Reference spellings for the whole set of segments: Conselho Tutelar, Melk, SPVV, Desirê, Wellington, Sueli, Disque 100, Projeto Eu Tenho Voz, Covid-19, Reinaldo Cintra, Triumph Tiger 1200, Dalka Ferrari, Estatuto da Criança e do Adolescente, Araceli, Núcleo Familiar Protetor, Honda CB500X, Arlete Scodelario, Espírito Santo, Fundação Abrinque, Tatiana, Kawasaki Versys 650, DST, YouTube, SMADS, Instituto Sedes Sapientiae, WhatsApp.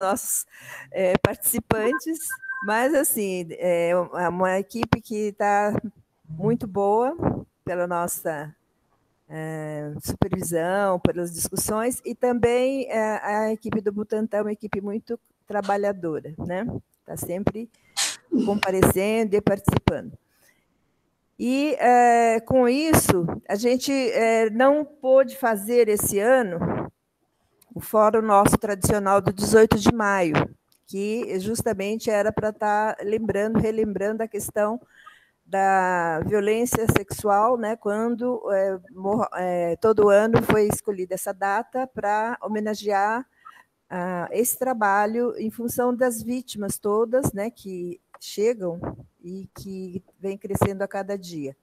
nossos participantes, mas assim, é uma equipe que está muito boa pela nossa supervisão, pelas discussões, e também a equipe do Butantã é uma equipe muito trabalhadora, né? Está sempre comparecendo e participando. E, com isso, a gente não pôde fazer esse ano o fórum nosso tradicional do 18 de maio, que justamente era para estar lembrando, relembrando a questão da violência sexual, né, quando todo ano foi escolhida essa data para homenagear esse trabalho em função das vítimas todas, né, que chegam e que vem crescendo a cada dia.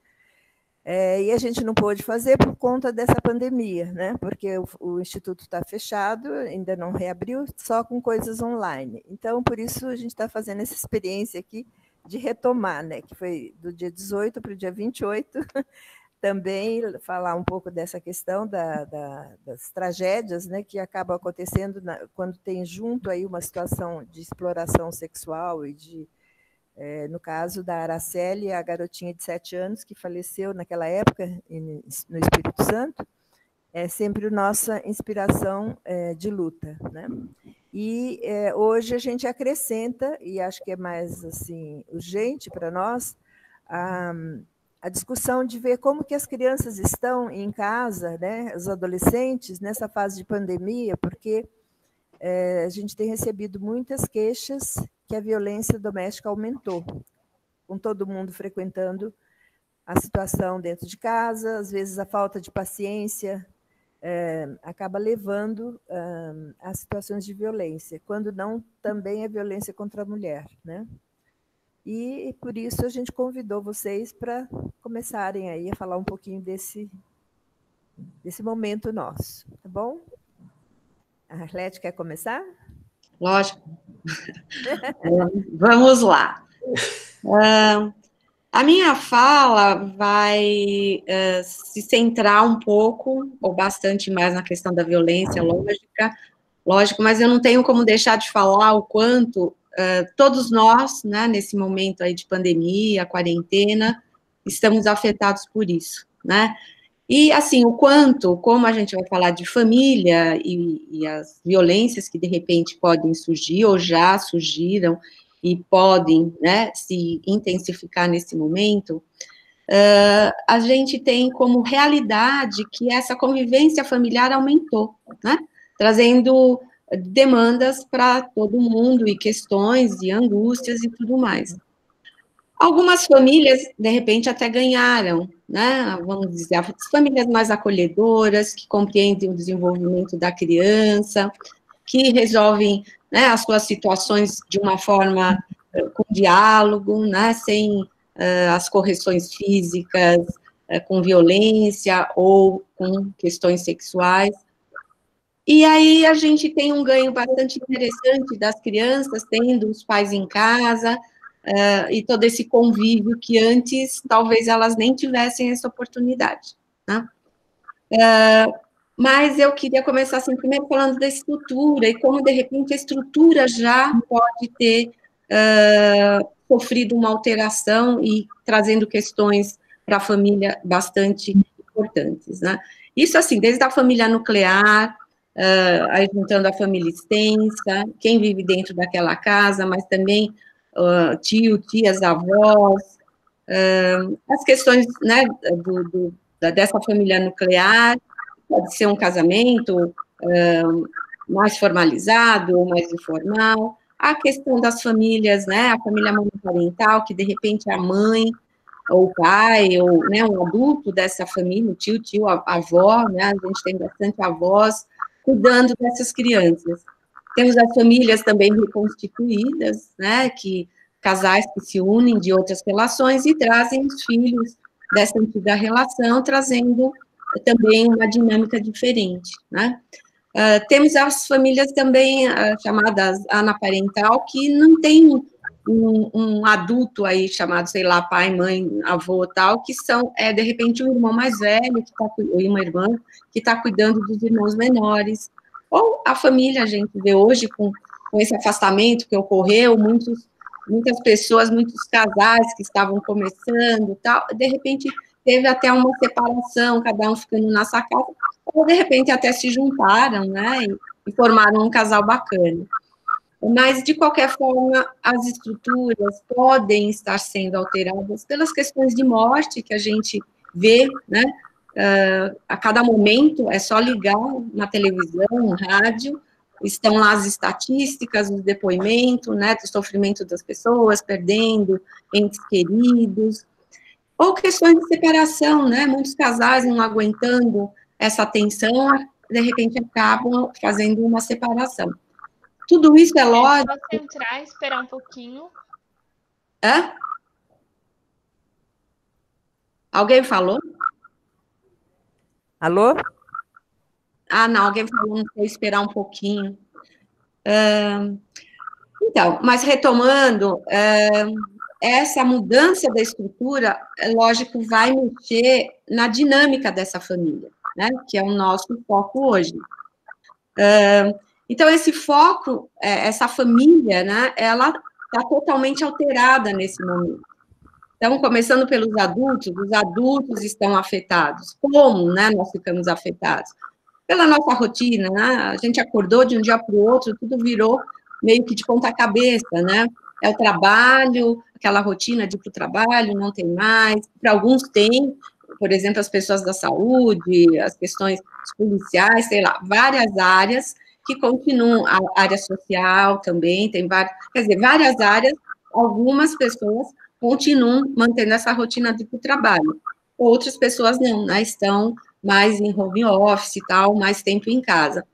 E a gente não pôde fazer por conta dessa pandemia, né, porque o Instituto está fechado, ainda não reabriu, só com coisas online. Então, por isso, a gente está fazendo essa experiência aqui de retomar, né, que foi do dia 18 para o dia 28, também falar um pouco dessa questão das tragédias, né, que acabam acontecendo quando tem junto aí uma situação de exploração sexual e de, no caso da Araceli, a garotinha de 7 anos que faleceu naquela época no Espírito Santo, é sempre a nossa inspiração de luta, né? E hoje a gente acrescenta, e acho que é mais assim urgente para nós, a discussão de ver como que as crianças estão em casa, né, os adolescentes, nessa fase de pandemia, porque a gente tem recebido muitas queixas que a violência doméstica aumentou, com todo mundo frequentando a situação dentro de casa, às vezes a falta de paciência acaba levando a situações de violência, quando não também é violência contra a mulher, né? E, por isso, a gente convidou vocês para começarem aí a falar um pouquinho desse momento nosso, tá bom? A Arlete quer começar? Lógico. Vamos lá. A minha fala vai se centrar um pouco, ou bastante mais, na questão da violência, lógico, mas eu não tenho como deixar de falar o quanto... todos nós, né, nesse momento aí de pandemia, quarentena, estamos afetados por isso, né? E, assim, o quanto, como a gente vai falar de família e as violências que, de repente, podem surgir ou já surgiram e podem, né, se intensificar nesse momento, a gente tem como realidade que essa convivência familiar aumentou, né? Trazendo demandas para todo mundo e questões e angústias e tudo mais. Algumas famílias, de repente, até ganharam, né? Vamos dizer, as famílias mais acolhedoras, que compreendem o desenvolvimento da criança, que resolvem, né, as suas situações de uma forma com diálogo, né, sem as correções físicas, com violência ou com questões sexuais. E aí a gente tem um ganho bastante interessante das crianças, tendo os pais em casa, e todo esse convívio que antes talvez elas nem tivessem essa oportunidade, né? Mas eu queria começar assim, primeiro falando da estrutura, e como de repente a estrutura já pode ter sofrido uma alteração e trazendo questões para a família bastante importantes, né? Isso assim, desde a família nuclear, aí juntando a família extensa, quem vive dentro daquela casa, mas também tio, tias, avós, as questões, né, dessa família nuclear, pode ser um casamento mais formalizado ou mais informal, a questão das famílias, né, a família monoparental, que de repente a mãe ou o pai, ou, né, um adulto dessa família, o tio, a avó, né, a gente tem bastante avós cuidando dessas crianças. Temos as famílias também reconstituídas, né, que casais que se unem de outras relações e trazem os filhos dessa antiga relação, trazendo também uma dinâmica diferente, né. Temos as famílias também chamadas anaparental, que não tem um adulto aí chamado, sei lá, pai, mãe, avô, tal, que são, de repente, um irmão mais velho, ou uma irmã, que está cuidando dos irmãos menores. Ou a família, a gente vê hoje, com com esse afastamento que ocorreu, muitas pessoas, muitos casais que estavam começando e tal, de repente teve até uma separação, cada um ficando na sua casa, ou de repente até se juntaram, né, e formaram um casal bacana. Mas, de qualquer forma, as estruturas podem estar sendo alteradas pelas questões de morte que a gente vê, né, a cada momento, é só ligar na televisão, no rádio, estão lá as estatísticas, o depoimento, né, do sofrimento das pessoas, perdendo entes queridos, ou questões de separação, né, muitos casais não aguentando essa tensão, de repente acabam fazendo uma separação. Tudo isso é lógico. Você entrar, esperar um pouquinho. Hã? Alguém falou? Alô? Ah, não, alguém falou, não sei, esperar um pouquinho. Então, mas retomando, essa mudança da estrutura, é lógico, vai mexer na dinâmica dessa família, né? Que é o nosso foco hoje. Então, esse foco, essa família, né, ela está totalmente alterada nesse momento. Então, começando pelos adultos, os adultos estão afetados. Como, né, nós ficamos afetados? Pela nossa rotina, né? A gente acordou de um dia para o outro, tudo virou meio que de ponta cabeça, né? É o trabalho, aquela rotina de ir para o trabalho, não tem mais. Para alguns tem, por exemplo, as pessoas da saúde, as questões policiais, sei lá, várias áreas que continuam, a área social também, tem várias, quer dizer, várias áreas, algumas pessoas continuam mantendo essa rotina de trabalho, outras pessoas não, né, estão mais em home office e tal, mais tempo em casa.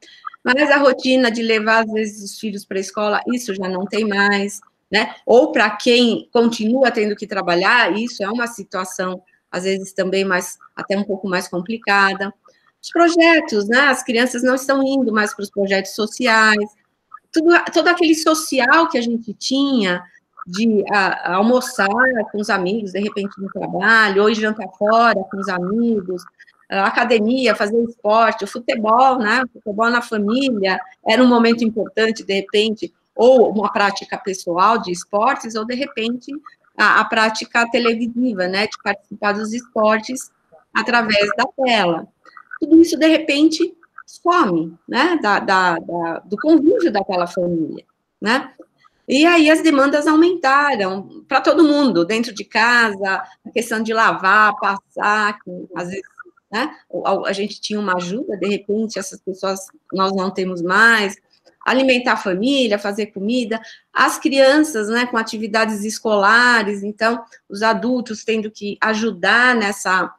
Mas a rotina de levar, às vezes, os filhos para a escola, isso já não tem mais, né, ou para quem continua tendo que trabalhar, isso é uma situação, às vezes, também mais, até um pouco mais complicada. Os projetos, né? As crianças não estão indo mais para os projetos sociais, todo aquele social que a gente tinha de almoçar com os amigos, de repente no trabalho, ou jantar fora com os amigos, academia, fazer esporte, o futebol, né? O futebol na família era um momento importante, de repente, ou uma prática pessoal de esportes, ou de repente a prática televisiva, né? De participar dos esportes através da tela. Tudo isso, de repente, some, né, do convívio daquela família, né? E aí as demandas aumentaram para todo mundo, dentro de casa, a questão de lavar, passar, que, às vezes, né, a gente tinha uma ajuda, de repente, essas pessoas nós não temos mais, alimentar a família, fazer comida, as crianças, né, com atividades escolares, então, os adultos tendo que ajudar nessa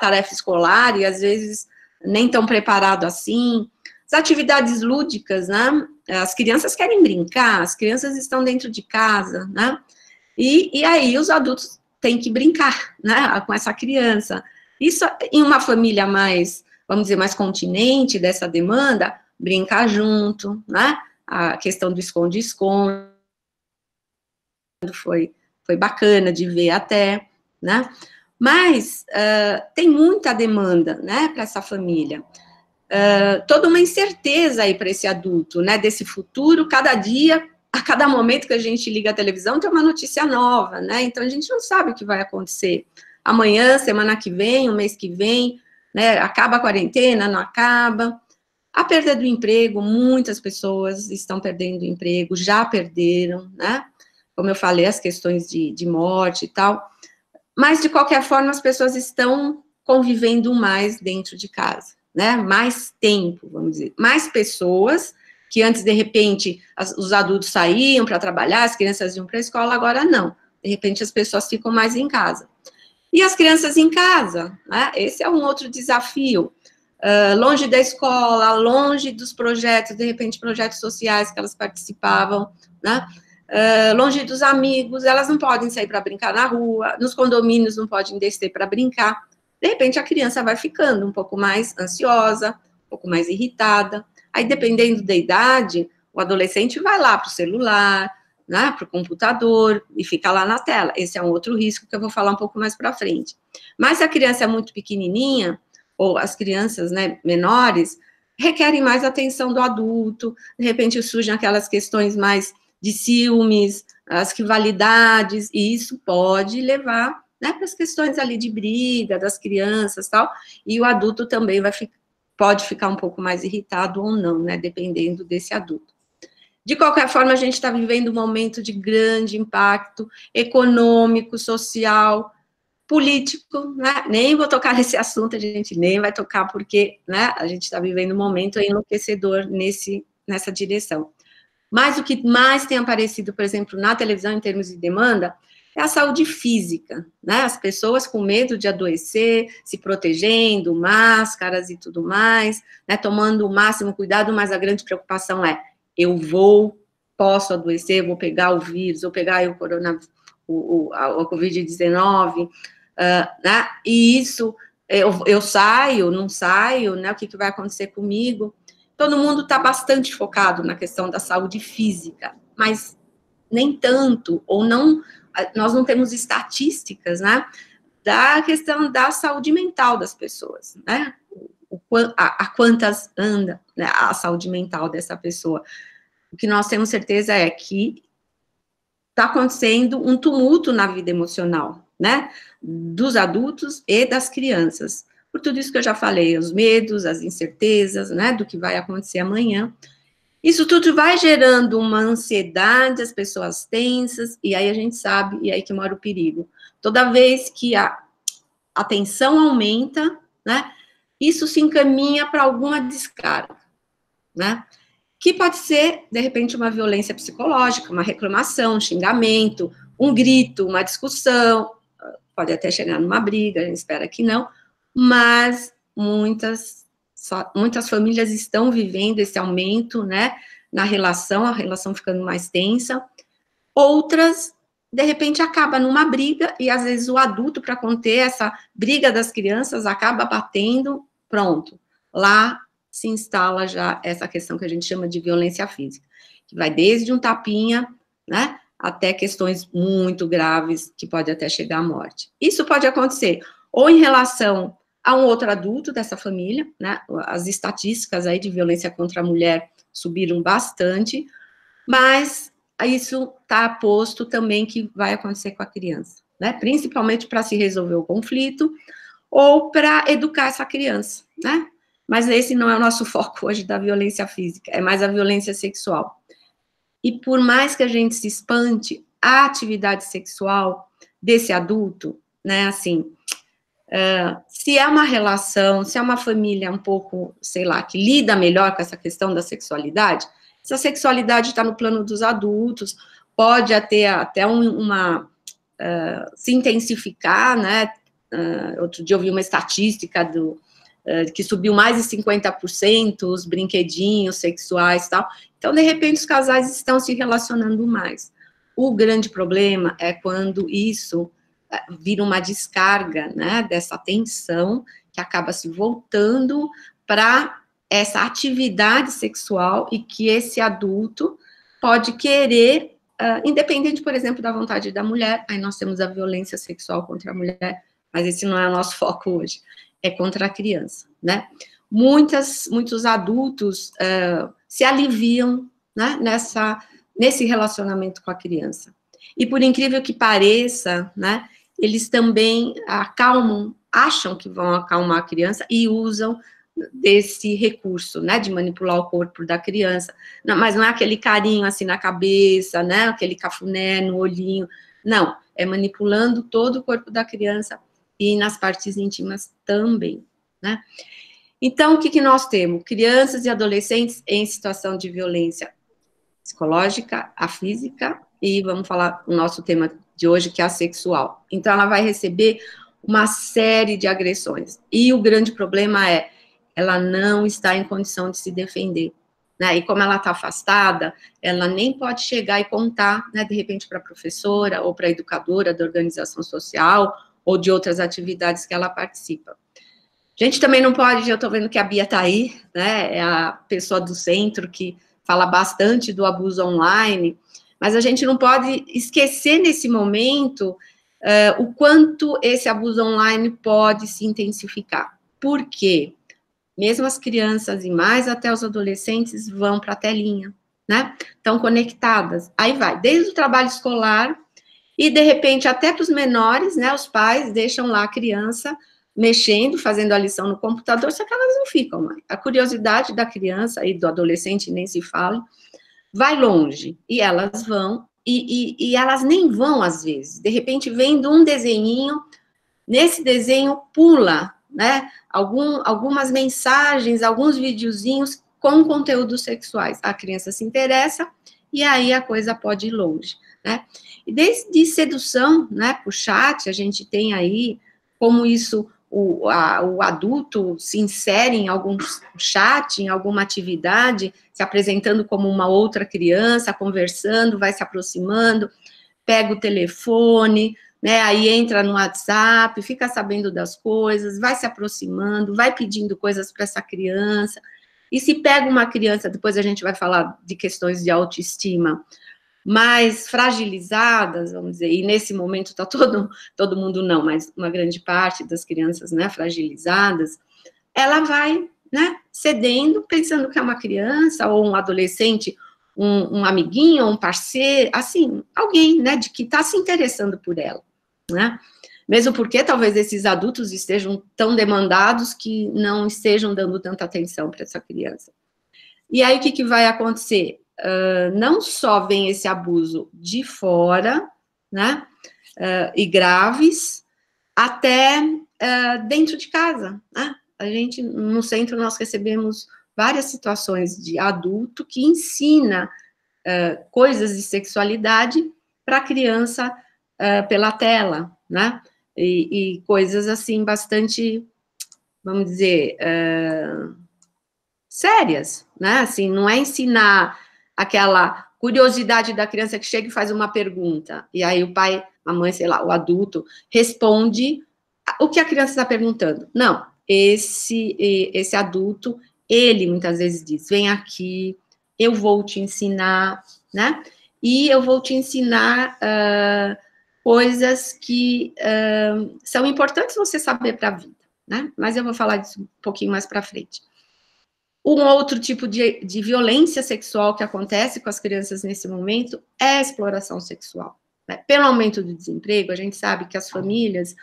tarefa escolar, e às vezes nem tão preparado assim. As atividades lúdicas, né? As crianças querem brincar, as crianças estão dentro de casa, né? E aí os adultos têm que brincar, né? Com essa criança. Isso em uma família mais, vamos dizer, mais continente dessa demanda, brincar junto, né? A questão do esconde-esconde foi bacana de ver até, né? Mas tem muita demanda, né, para essa família. Toda uma incerteza aí para esse adulto, né, desse futuro, cada dia, a cada momento que a gente liga a televisão tem uma notícia nova, né, então a gente não sabe o que vai acontecer. Amanhã, semana que vem, o mês que vem, né, acaba a quarentena, não acaba. A perda do emprego, muitas pessoas estão perdendo o emprego, já perderam, né, como eu falei, as questões de morte e tal. Mas, de qualquer forma, as pessoas estão convivendo mais dentro de casa, né? Mais tempo, vamos dizer. Mais pessoas que antes, de repente, os adultos saíam para trabalhar, as crianças iam para a escola, agora não. De repente, as pessoas ficam mais em casa. E as crianças em casa, né? Esse é um outro desafio. Longe da escola, longe dos projetos, de repente, projetos sociais que elas participavam, né? Longe dos amigos, elas não podem sair para brincar na rua, nos condomínios não podem descer para brincar. De repente, a criança vai ficando um pouco mais ansiosa, um pouco mais irritada. Aí, dependendo da idade, o adolescente vai lá para o celular, né, para o computador e fica lá na tela. Esse é um outro risco que eu vou falar um pouco mais para frente. Mas se a criança é muito pequenininha, ou as crianças, né, menores, requerem mais atenção do adulto, de repente surgem aquelas questões mais de ciúmes, as rivalidades, e isso pode levar, né, para as questões ali de briga das crianças e tal, e o adulto também vai pode ficar um pouco mais irritado ou não, né, dependendo desse adulto. De qualquer forma, a gente está vivendo um momento de grande impacto econômico, social, político, né? Nem vou tocar nesse assunto, a gente nem vai tocar, porque, né, a gente está vivendo um momento enlouquecedor nessa direção. Mas o que mais tem aparecido, por exemplo, na televisão, em termos de demanda, é a saúde física, né? As pessoas com medo de adoecer, se protegendo, máscaras e tudo mais, né? Tomando o máximo cuidado, mas a grande preocupação é: eu posso adoecer, vou pegar o vírus, vou pegar o coronavírus, o Covid-19, né? E isso, eu saio, não saio, né? O que, que vai acontecer comigo? Todo mundo está bastante focado na questão da saúde física, mas nem tanto, ou não, nós não temos estatísticas, né, da questão da saúde mental das pessoas, né? A quantas anda, né, a saúde mental dessa pessoa. O que nós temos certeza é que está acontecendo um tumulto na vida emocional, né, dos adultos e das crianças. Por tudo isso que eu já falei, os medos, as incertezas, né, do que vai acontecer amanhã. Isso tudo vai gerando uma ansiedade, as pessoas tensas, e aí a gente sabe, e aí que mora o perigo. Toda vez que a tensão aumenta, né, isso se encaminha para alguma descarga, né, que pode ser, de repente, uma violência psicológica, uma reclamação, um xingamento, um grito, uma discussão, pode até chegar numa briga, a gente espera que não, mas muitas famílias estão vivendo esse aumento, né, na relação, a relação ficando mais tensa. Outras, de repente, acaba numa briga, e às vezes o adulto, para conter essa briga das crianças, acaba batendo, pronto, lá se instala já essa questão que a gente chama de violência física, que vai desde um tapinha, né, até questões muito graves, que pode até chegar à morte. Isso pode acontecer ou em relação a um outro adulto dessa família, né, as estatísticas aí de violência contra a mulher subiram bastante, mas isso está posto também que vai acontecer com a criança, né, principalmente para se resolver o conflito ou para educar essa criança, né. Mas esse não é o nosso foco hoje da violência física, é mais a violência sexual. E por mais que a gente se espante, a atividade sexual desse adulto, né, assim, se é uma relação, se é uma família um pouco, sei lá, que lida melhor com essa questão da sexualidade, se a sexualidade está no plano dos adultos, pode até se intensificar, né, outro dia eu vi uma estatística que subiu mais de 50% os brinquedinhos sexuais e tal. Então, de repente, os casais estão se relacionando mais. O grande problema é quando isso vira uma descarga, né, dessa tensão, que acaba se voltando para essa atividade sexual, e que esse adulto pode querer, independente, por exemplo, da vontade da mulher. Aí nós temos a violência sexual contra a mulher, mas esse não é o nosso foco hoje. É contra a criança, né? Muitos adultos se aliviam, né, nesse relacionamento com a criança. E por incrível que pareça, né, eles também acham que vão acalmar a criança e usam desse recurso, né, de manipular o corpo da criança. Não, mas não é aquele carinho assim na cabeça, né, aquele cafuné no olhinho. Não, é manipulando todo o corpo da criança e nas partes íntimas também, né? Então, o que nós temos? Crianças e adolescentes em situação de violência psicológica, a física, e vamos falar o nosso tema de hoje, que é a sexual. Então, ela vai receber uma série de agressões, e o grande problema é, ela não está em condição de se defender, né? E como ela está afastada, ela nem pode chegar e contar, né, de repente, para a professora, ou para a educadora da organização social, ou de outras atividades que ela participa. A gente também não pode, eu estou vendo que a Bia está aí, né, é a pessoa do centro que fala bastante do abuso online, mas a gente não pode esquecer nesse momento o quanto esse abuso online pode se intensificar. Por quê? mesmo as crianças e mais até os adolescentes vão para a telinha, né? Estão conectadas. Aí vai, desde o trabalho escolar e, de repente, até para os menores, né? Os pais deixam lá a criança mexendo, fazendo a lição no computador, só que elas não ficam mais. A curiosidade da criança e do adolescente, nem se fala, vai longe. E elas vão, e elas nem vão, às vezes. De repente, vendo um desenhinho, nesse desenho pula, né, algumas mensagens, alguns videozinhos com conteúdos sexuais. A criança se interessa e aí a coisa pode ir longe, né? E desde sedução, né, para o chat, a gente tem aí como isso, o adulto se insere em algum chat, em alguma atividade, se apresentando como uma outra criança, conversando, vai se aproximando, pega o telefone, né, aí entra no WhatsApp, fica sabendo das coisas, vai se aproximando, vai pedindo coisas para essa criança. E se pega uma criança, depois a gente vai falar de questões de autoestima, mais fragilizadas, vamos dizer, e nesse momento está todo mundo não, mas uma grande parte das crianças, né, fragilizadas, ela vai, né, cedendo, pensando que é uma criança ou um adolescente, um amiguinho, um parceiro, assim, alguém, né, de que está se interessando por ela, né? Mesmo porque talvez esses adultos estejam tão demandados que não estejam dando tanta atenção para essa criança. E aí, o que vai acontecer? Não só vem esse abuso de fora, né, e graves, até dentro de casa, né? A gente, no centro, nós recebemos várias situações de adulto que ensina coisas de sexualidade para a criança pela tela, né? E coisas, assim, bastante, vamos dizer, sérias, né? Assim, não é ensinar aquela curiosidade da criança que chega e faz uma pergunta, e aí o pai, a mãe, sei lá, o adulto, responde o que a criança está perguntando. Não, esse adulto, ele muitas vezes diz, vem aqui, eu vou te ensinar, né? E eu vou te ensinar coisas que são importantes você saber para a vida, né? Mas eu vou falar disso um pouquinho mais para frente. Um outro tipo de violência sexual que acontece com as crianças nesse momento é a exploração sexual, né? Pelo aumento do desemprego, a gente sabe que as famílias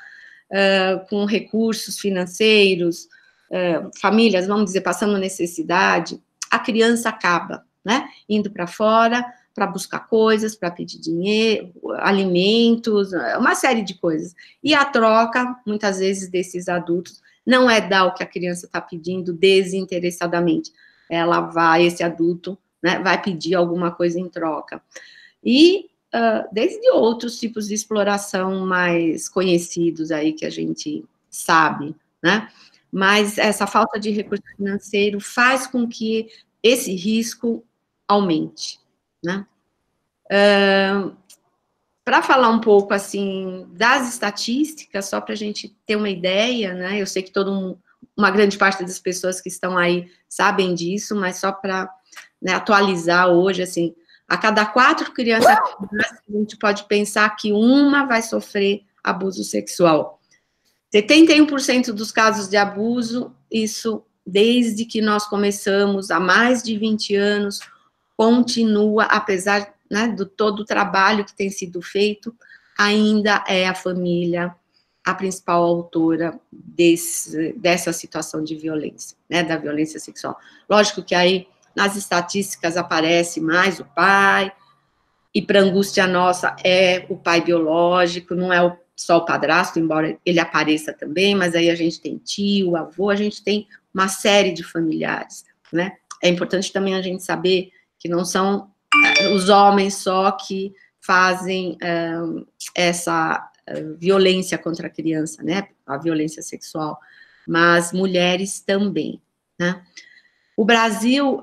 com recursos financeiros, famílias, vamos dizer, passando necessidade, a criança acaba, né, indo para fora para buscar coisas, para pedir dinheiro, alimentos, uma série de coisas. E a troca, muitas vezes, desses adultos, não é dar o que a criança está pedindo desinteressadamente. Ela vai, esse adulto, né, vai pedir alguma coisa em troca. E desde outros tipos de exploração mais conhecidos aí que a gente sabe, né? Mas essa falta de recurso financeiro faz com que esse risco aumente, né? Para falar um pouco, assim, das estatísticas, só para a gente ter uma ideia, né? Eu sei que uma grande parte das pessoas que estão aí sabem disso, mas só para, né, atualizar hoje, assim, a cada 4 crianças que nascem, a gente pode pensar que uma vai sofrer abuso sexual. 71% dos casos de abuso, isso desde que nós começamos, há mais de 20 anos, continua, apesar, né, do todo o trabalho que tem sido feito, ainda é a família a principal autora dessa situação de violência, né, da violência sexual. Lógico que aí, nas estatísticas, aparece mais o pai, e para angústia nossa, é o pai biológico, não é só o padrasto, embora ele apareça também, mas aí a gente tem tio, avô, a gente tem uma série de familiares, né? É importante também a gente saber que não são os homens só que fazem essa violência contra a criança, né? A violência sexual, mas mulheres também, né? O Brasil,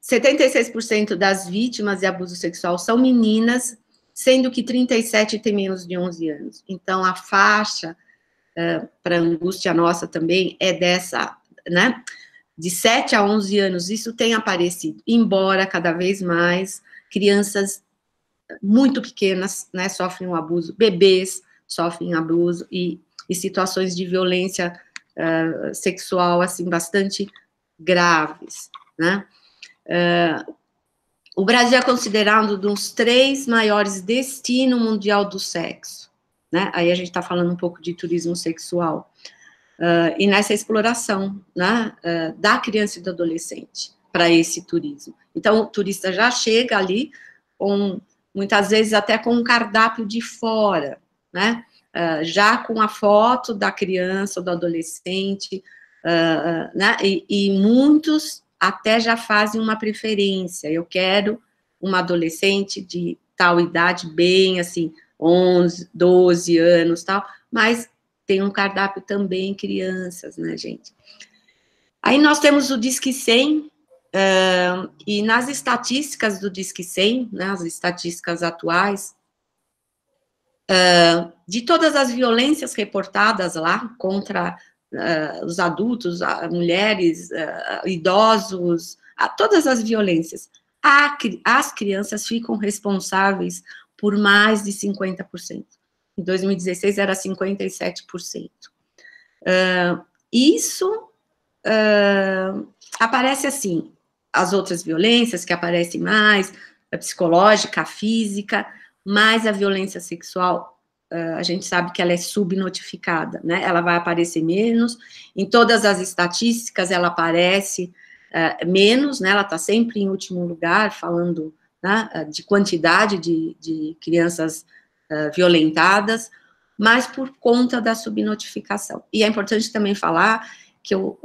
76% das vítimas de abuso sexual são meninas, sendo que 37 tem menos de 11 anos. Então, a faixa, para angústia nossa também, é dessa, né, de 7 a 11 anos, isso tem aparecido, embora cada vez mais crianças muito pequenas, né, sofrem um abuso, bebês sofrem abuso e situações de violência sexual, assim, bastante graves, né? O Brasil é considerado um dos 3 maiores destinos mundial do sexo, né? Aí a gente está falando um pouco de turismo sexual. E nessa exploração, né, da criança e do adolescente para esse turismo. Então, o turista já chega ali, com, muitas vezes até com um cardápio de fora, né? Já com a foto da criança ou do adolescente, né? E muitos até já fazem uma preferência. Eu quero uma adolescente de tal idade, bem assim, 11, 12 anos, tal, mas tem um cardápio também crianças, né, gente? Aí nós temos o Disque 100, e nas estatísticas do Disque 100, né, as estatísticas atuais, de todas as violências reportadas lá contra os adultos, mulheres, idosos, todas as violências, as crianças ficam responsáveis por mais de 50%. Em 2016 era 57%. Isso aparece assim, as outras violências que aparecem mais, a psicológica, a física, mas a violência sexual, a gente sabe que ela é subnotificada, né? Ela vai aparecer menos, em todas as estatísticas ela aparece menos, né? Ela está sempre em último lugar, falando, né, de quantidade de crianças violentadas, mas por conta da subnotificação. E é importante também falar que eu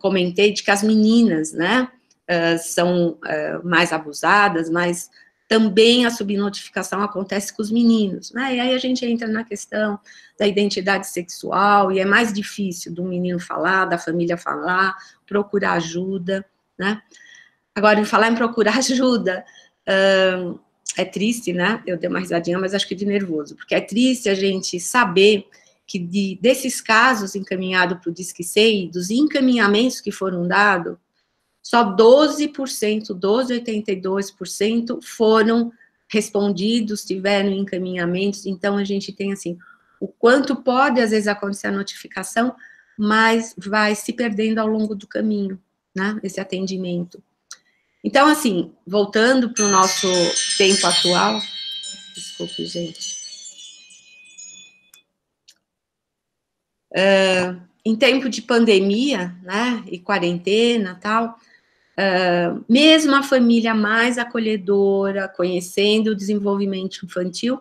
comentei de que as meninas, né, são mais abusadas, mas também a subnotificação acontece com os meninos, né? E aí a gente entra na questão da identidade sexual, e é mais difícil do menino falar, da família falar, procurar ajuda, né? Agora, em falar em procurar ajuda, é triste, né? Eu dei uma risadinha, mas acho que de nervoso, porque é triste a gente saber que desses casos encaminhados para o Disque 100, dos encaminhamentos que foram dados, só 12%, 12,82% foram respondidos, tiveram encaminhamentos. Então, a gente tem, assim, o quanto pode, às vezes, acontecer a notificação, mas vai se perdendo ao longo do caminho, né, esse atendimento. Então, assim, voltando para o nosso tempo atual... Desculpe, gente. Em tempo de pandemia, né, e quarentena, tal, mesmo a família mais acolhedora, conhecendo o desenvolvimento infantil,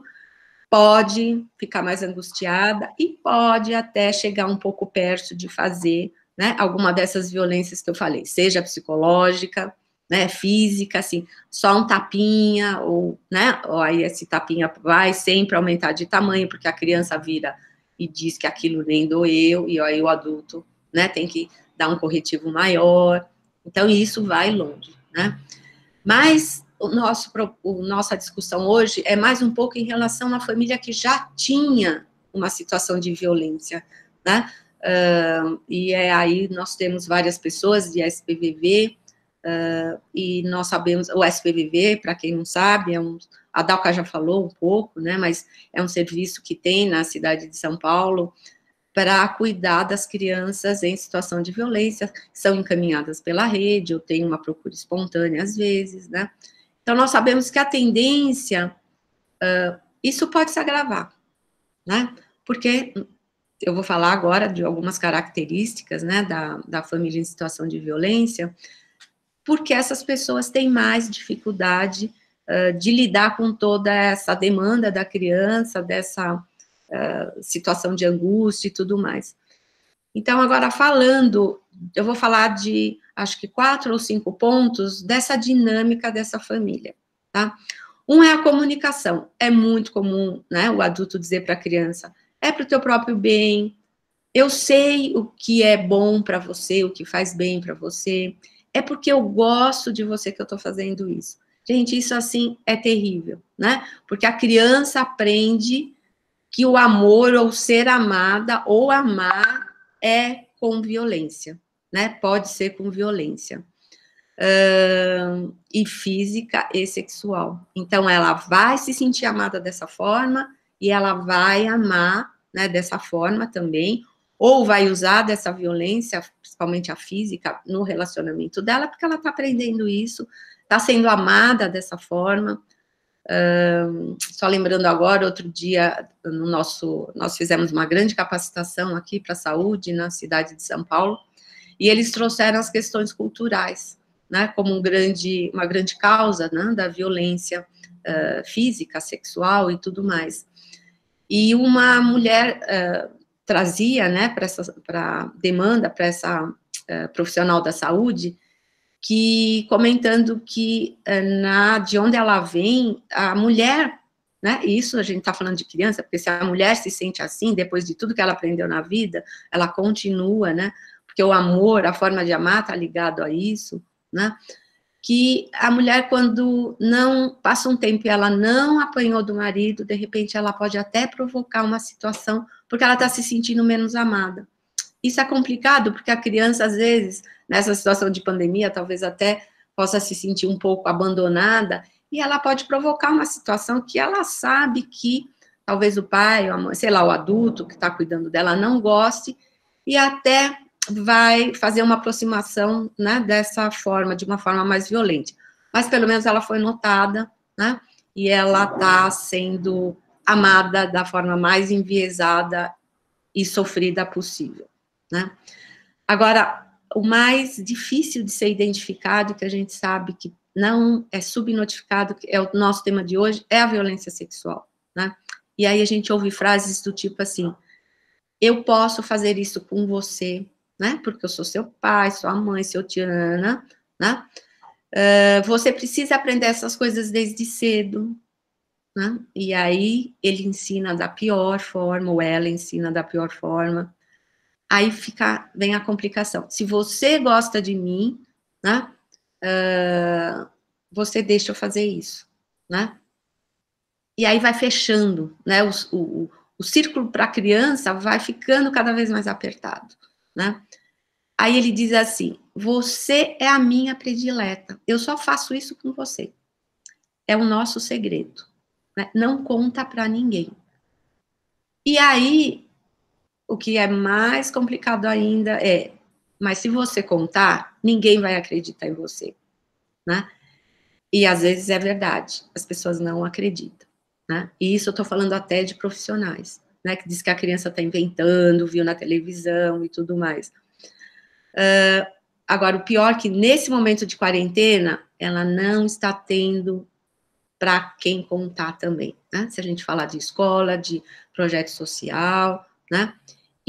pode ficar mais angustiada e pode até chegar um pouco perto de fazer, né, alguma dessas violências que eu falei, seja psicológica, né, física, assim, só um tapinha, ou, né, ou aí esse tapinha vai sempre aumentar de tamanho, porque a criança vira e diz que aquilo nem doeu, e aí o adulto, né, tem que dar um corretivo maior. Então, isso vai longe, né? Mas nossa discussão hoje é mais um pouco em relação à família que já tinha uma situação de violência, né? E é aí nós temos várias pessoas de SPVV, e nós sabemos, o SPVV, para quem não sabe, a Dalka já falou um pouco, né, mas é um serviço que tem na cidade de São Paulo para cuidar das crianças em situação de violência, que são encaminhadas pela rede, ou tem uma procura espontânea às vezes, né. Então, nós sabemos que a tendência, isso pode se agravar, né, porque eu vou falar agora de algumas características, né, da família em situação de violência, porque essas pessoas têm mais dificuldade de lidar com toda essa demanda da criança, dessa situação de angústia e tudo mais. Então, agora falando, eu vou falar de, acho que 4 ou 5 pontos dessa dinâmica dessa família, tá? Um é a comunicação. É muito comum, né, o adulto dizer para a criança, é para o teu próprio bem, eu sei o que é bom para você, o que faz bem para você, é porque eu gosto de você que eu estou fazendo isso. Gente, isso, assim, é terrível, né? Porque a criança aprende que o amor, ou ser amada, ou amar, é com violência, né? Pode ser com violência. E física e sexual. Então, ela vai se sentir amada dessa forma, e ela vai amar, né, dessa forma também, ou vai usar dessa violência, principalmente a física, no relacionamento dela, porque ela está aprendendo isso, está sendo amada dessa forma. Só lembrando agora, outro dia, no nós fizemos uma grande capacitação aqui para a saúde, na cidade de São Paulo, e eles trouxeram as questões culturais, né, como uma grande causa, né, da violência física, sexual e tudo mais. E uma mulher trazia, né, para essa profissional da saúde, que comentando que de onde ela vem, a mulher, né, isso a gente está falando de criança, porque se a mulher se sente assim, depois de tudo que ela aprendeu na vida, ela continua, né, porque o amor, a forma de amar está ligado a isso, né, que a mulher, quando não passa um tempo e ela não apanhou do marido, de repente ela pode até provocar uma situação, porque ela está se sentindo menos amada. Isso é complicado, porque a criança, às vezes, nessa situação de pandemia, talvez até possa se sentir um pouco abandonada, e ela pode provocar uma situação que ela sabe que talvez o pai, a mãe, sei lá, o adulto que está cuidando dela não goste, e até vai fazer uma aproximação, né, dessa forma, de uma forma mais violenta. Mas, pelo menos, ela foi notada, né, e ela está sendo amada da forma mais enviesada e sofrida possível. Né? Agora, o mais difícil de ser identificado, que a gente sabe que não é subnotificado, que é o nosso tema de hoje, é a violência sexual, né? E aí a gente ouve frases do tipo assim, eu posso fazer isso com você, né? Porque eu sou seu pai, sua mãe, seu tio, né? Você precisa aprender essas coisas desde cedo, né? E aí ele ensina da pior forma, ou ela ensina da pior forma. Aí vem a complicação. Se você gosta de mim, né, você deixa eu fazer isso, né? E aí vai fechando, né? O círculo para a criança vai ficando cada vez mais apertado, né? Aí ele diz assim, você é a minha predileta, eu só faço isso com você. É o nosso segredo, né? Não conta para ninguém. E aí... O que é mais complicado ainda é, mas se você contar, ninguém vai acreditar em você, né? E às vezes é verdade, as pessoas não acreditam, né? E isso eu tô falando até de profissionais, né? Que diz que a criança tá inventando, viu na televisão e tudo mais. Agora, o pior é que nesse momento de quarentena, ela não está tendo para quem contar também, né? Se a gente falar de escola, de projeto social, né?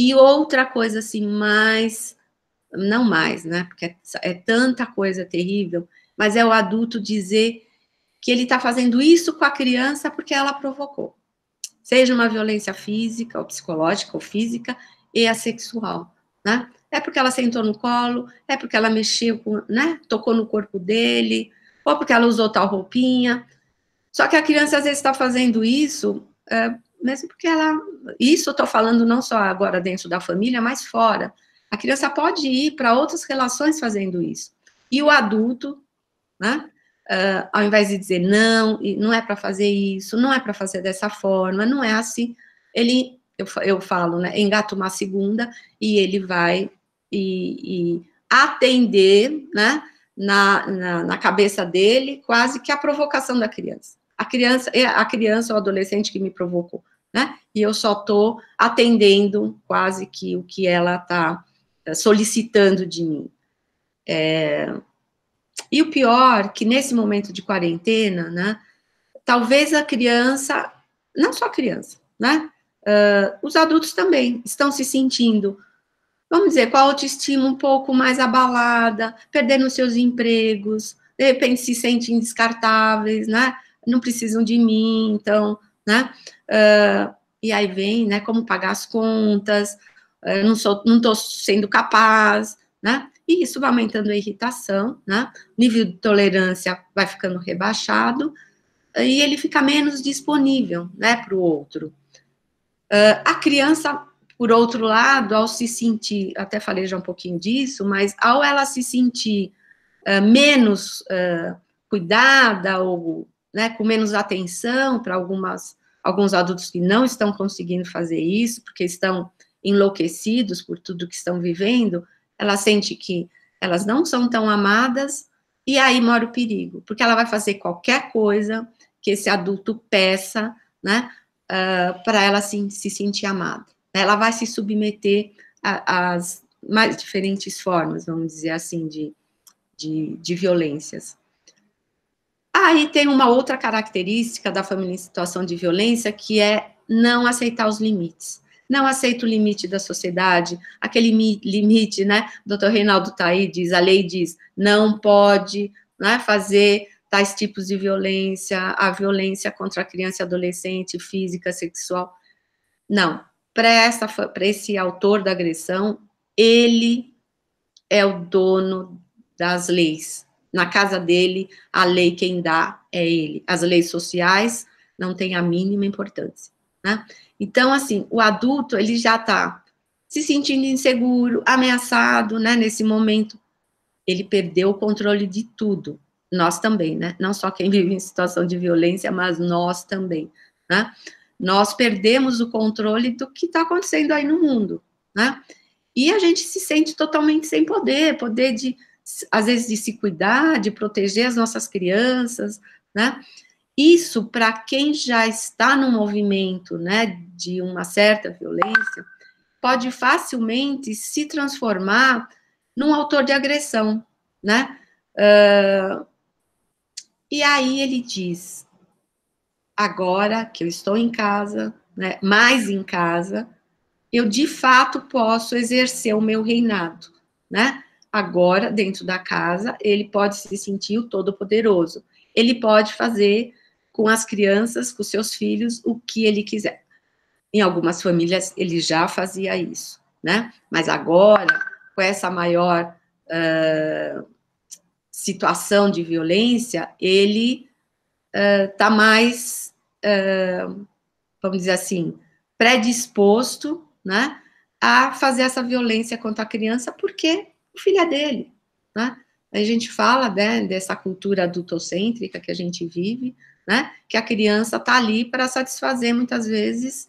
E outra coisa assim, né, porque é tanta coisa terrível, mas é o adulto dizer que ele está fazendo isso com a criança porque ela provocou, seja uma violência física, ou psicológica, ou física, e a sexual, né, é porque ela sentou no colo, é porque ela mexeu, né, tocou no corpo dele, ou porque ela usou tal roupinha, só que a criança às vezes está fazendo isso, mesmo porque ela, isso eu estou falando não só agora dentro da família, mas fora. A criança pode ir para outras relações fazendo isso. E o adulto, né, ao invés de dizer não, não é para fazer isso, não é para fazer dessa forma, não é assim, ele, eu falo, né, engata uma segunda e ele vai e atender, né, na cabeça dele quase que a provocação da criança. A criança ou adolescente que me provocou, né? E eu só estou atendendo quase que o que ela está solicitando de mim. E o pior, que nesse momento de quarentena, né? Talvez a criança, não só a criança, né? Os adultos também estão se sentindo, vamos dizer, com a autoestima um pouco mais abalada, perdendo seus empregos, de repente se sentem descartáveis, né? Não precisam de mim, então, né, e aí vem, né, como pagar as contas, não estou sendo capaz, né, e isso vai aumentando a irritação, né, nível de tolerância vai ficando rebaixado, e ele fica menos disponível, né, para o outro. A criança, por outro lado, ao se sentir, até falei já um pouquinho disso, mas ao ela se sentir menos cuidada ou, né, com menos atenção para alguns adultos que não estão conseguindo fazer isso, porque estão enlouquecidos por tudo que estão vivendo, ela sente que elas não são tão amadas, e aí mora o perigo, porque ela vai fazer qualquer coisa que esse adulto peça, né, para ela se sentir amada. Ela vai se submeter às mais diferentes formas, vamos dizer assim, de violências. Aí tem uma outra característica da família em situação de violência, que é não aceitar os limites. Não aceita o limite da sociedade, aquele limite, né? O doutor Reinaldo está aí, diz, a lei diz, não pode, né, fazer tais tipos de violência, a violência contra a criança e adolescente, física, sexual. Não, para esse autor da agressão, ele é o dono das leis. Na casa dele, a lei quem dá é ele. As leis sociais não têm a mínima importância, né? Então, assim, o adulto, ele já está se sentindo inseguro, ameaçado, né, nesse momento. Ele perdeu o controle de tudo. Nós também, né? Não só quem vive em situação de violência, mas nós também, né? Nós perdemos o controle do que está acontecendo aí no mundo, né? E a gente se sente totalmente sem poder de, às vezes, de se cuidar, de proteger as nossas crianças, né? Isso, para quem já está no movimento, né, de uma certa violência, pode facilmente se transformar num autor de agressão, né? E aí ele diz, agora que eu estou em casa, né, mais em casa, eu de fato posso exercer o meu reinado, né? Agora, dentro da casa, ele pode se sentir o todo-poderoso. Ele pode fazer com as crianças, com seus filhos, o que ele quiser. Em algumas famílias, ele já fazia isso, né? Mas agora, com essa maior situação de violência, ele está mais, vamos dizer assim, predisposto, né, a fazer essa violência contra a criança, porque o filho é dele, né? A gente fala, né, dessa cultura adultocêntrica que a gente vive, né, que a criança está ali para satisfazer, muitas vezes,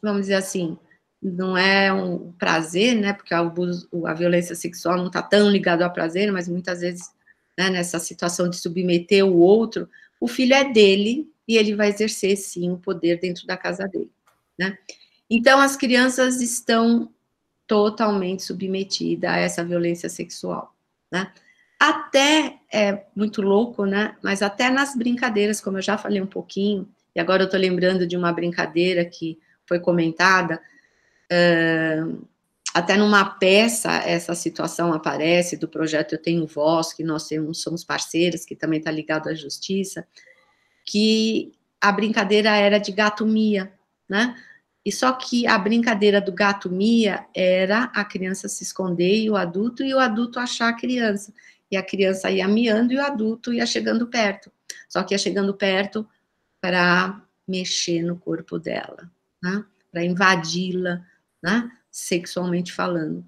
vamos dizer assim, não é um prazer, né, porque a violência sexual não está tão ligada ao prazer, mas muitas vezes, né, nessa situação de submeter o outro, o filho é dele e ele vai exercer, sim, o poder dentro da casa dele, né. Então, as crianças estão totalmente submetida a essa violência sexual, né? Até, é muito louco, né? Mas até nas brincadeiras, como eu já falei um pouquinho, e agora eu tô lembrando de uma brincadeira que foi comentada, até numa peça essa situação aparece, do projeto Eu Tenho Voz, que nós somos parceiras, que também tá ligado à justiça, que a brincadeira era de gato Mia, né? E só que a brincadeira do gato Mia era a criança se esconder e o adulto achar a criança. E a criança ia miando e o adulto ia chegando perto. Só que ia chegando perto para mexer no corpo dela, né? Para invadi-la, né? Sexualmente falando.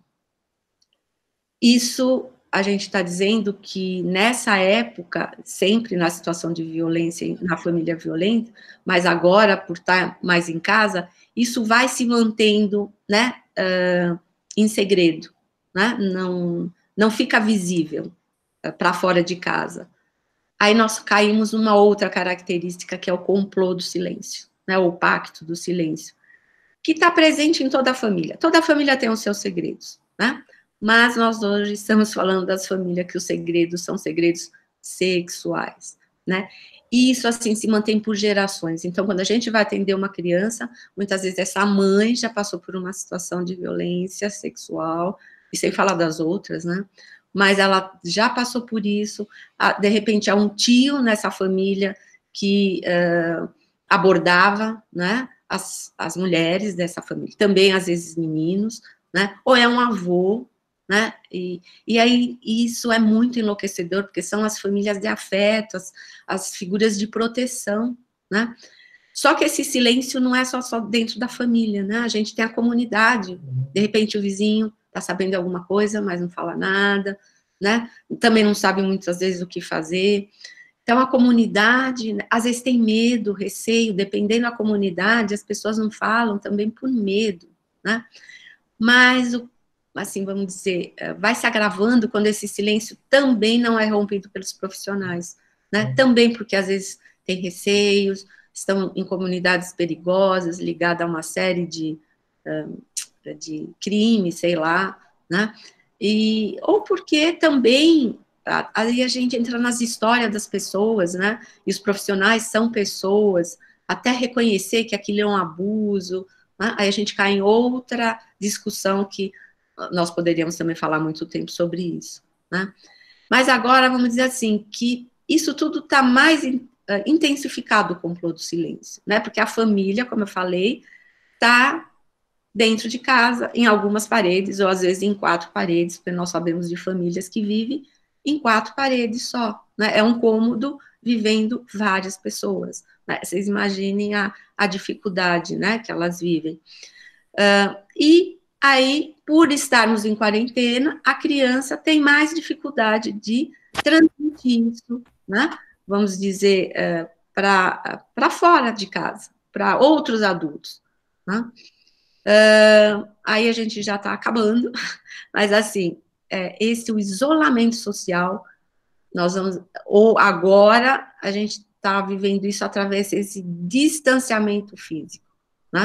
Isso a gente está dizendo que nessa época, sempre na situação de violência, na família violenta, mas agora, por estar mais em casa, isso vai se mantendo, né, em segredo, né? Não fica visível para fora de casa. Aí nós caímos numa outra característica, que é o complô do silêncio, né, o pacto do silêncio, que está presente em toda a família. Toda a família tem os seus segredos, né? Mas nós hoje estamos falando das famílias que os segredos são segredos sexuais, né? E isso, assim, se mantém por gerações. Então, quando a gente vai atender uma criança, muitas vezes essa mãe já passou por uma situação de violência sexual, e sem falar das outras, né? Mas ela já passou por isso, de repente há um tio nessa família que abordava, né, as mulheres dessa família, também às vezes meninos, né? Ou é um avô, né? E aí isso é muito enlouquecedor, porque são as famílias de afeto, as figuras de proteção, né? Só que esse silêncio não é só dentro da família, né? A gente tem a comunidade, de repente o vizinho está sabendo alguma coisa, mas não fala nada, né? Também não sabe muitas vezes o que fazer. Então, a comunidade, às vezes tem medo, receio, dependendo da comunidade, as pessoas não falam também por medo, né? Mas, assim, vamos dizer, vai se agravando quando esse silêncio também não é rompido pelos profissionais, né? Também porque, às vezes, tem receios, estão em comunidades perigosas, ligadas a uma série de crimes, sei lá, né? E, ou porque também... Aí a gente entra nas histórias das pessoas, né? E os profissionais são pessoas, até reconhecer que aquilo é um abuso, né? Aí a gente cai em outra discussão que nós poderíamos também falar muito tempo sobre isso, né? Mas agora, vamos dizer assim, que isso tudo está mais intensificado com o complô do silêncio, né? Porque a família, como eu falei, está dentro de casa, em algumas paredes, ou às vezes em 4 paredes, porque nós sabemos de famílias que vivem em 4 paredes só, né? É um cômodo vivendo várias pessoas, né? Vocês imaginem a dificuldade, né, que elas vivem. E aí, por estarmos em quarentena, a criança tem mais dificuldade de transmitir isso, né? Vamos dizer, para fora de casa, para outros adultos, né? Aí a gente já está acabando, mas assim... esse o isolamento social, nós vamos, ou agora, a gente está vivendo isso através desse distanciamento físico, né?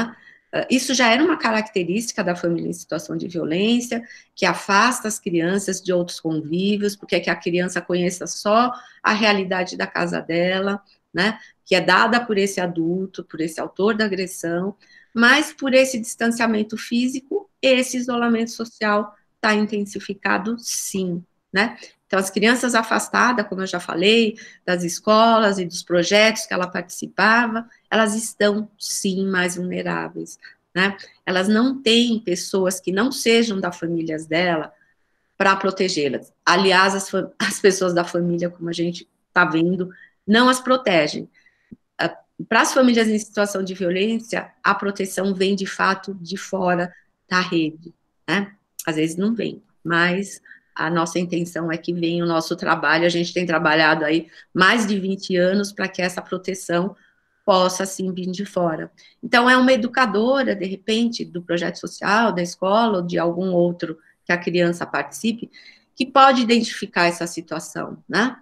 Isso já era uma característica da família em situação de violência, que afasta as crianças de outros convívios, porque é que a criança conheça só a realidade da casa dela, né? Que é dada por esse adulto, por esse autor da agressão, mas por esse distanciamento físico, esse isolamento social está intensificado, sim, né? Então, as crianças afastadas, como eu já falei, das escolas e dos projetos que ela participava, elas estão, sim, mais vulneráveis, né? Elas não têm pessoas que não sejam da família dela para protegê-las. Aliás, as pessoas da família, como a gente está vendo, não as protegem. Para as famílias em situação de violência, a proteção vem, de fato, de fora da rede, né? Às vezes não vem, mas a nossa intenção é que venha o nosso trabalho. A gente tem trabalhado aí mais de 20 anos para que essa proteção possa, assim, vir de fora. Então, é uma educadora, de repente, do projeto social, da escola, ou de algum outro que a criança participe, que pode identificar essa situação, né?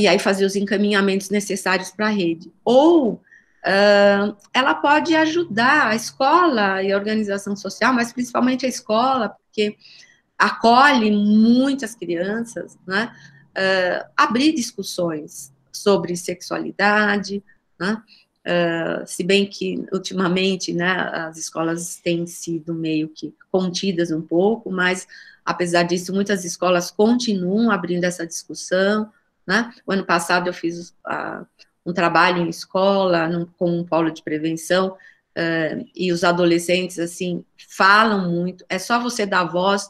E aí fazer os encaminhamentos necessários para a rede. Ou... ela pode ajudar a escola e a organização social, mas principalmente a escola, porque acolhe muitas crianças, né? Abrir discussões sobre sexualidade, né? Se bem que ultimamente, né, as escolas têm sido meio que contidas um pouco, mas apesar disso muitas escolas continuam abrindo essa discussão, né? O ano passado eu fiz um trabalho em escola, com um polo de prevenção, e os adolescentes, assim, falam muito, é só você dar voz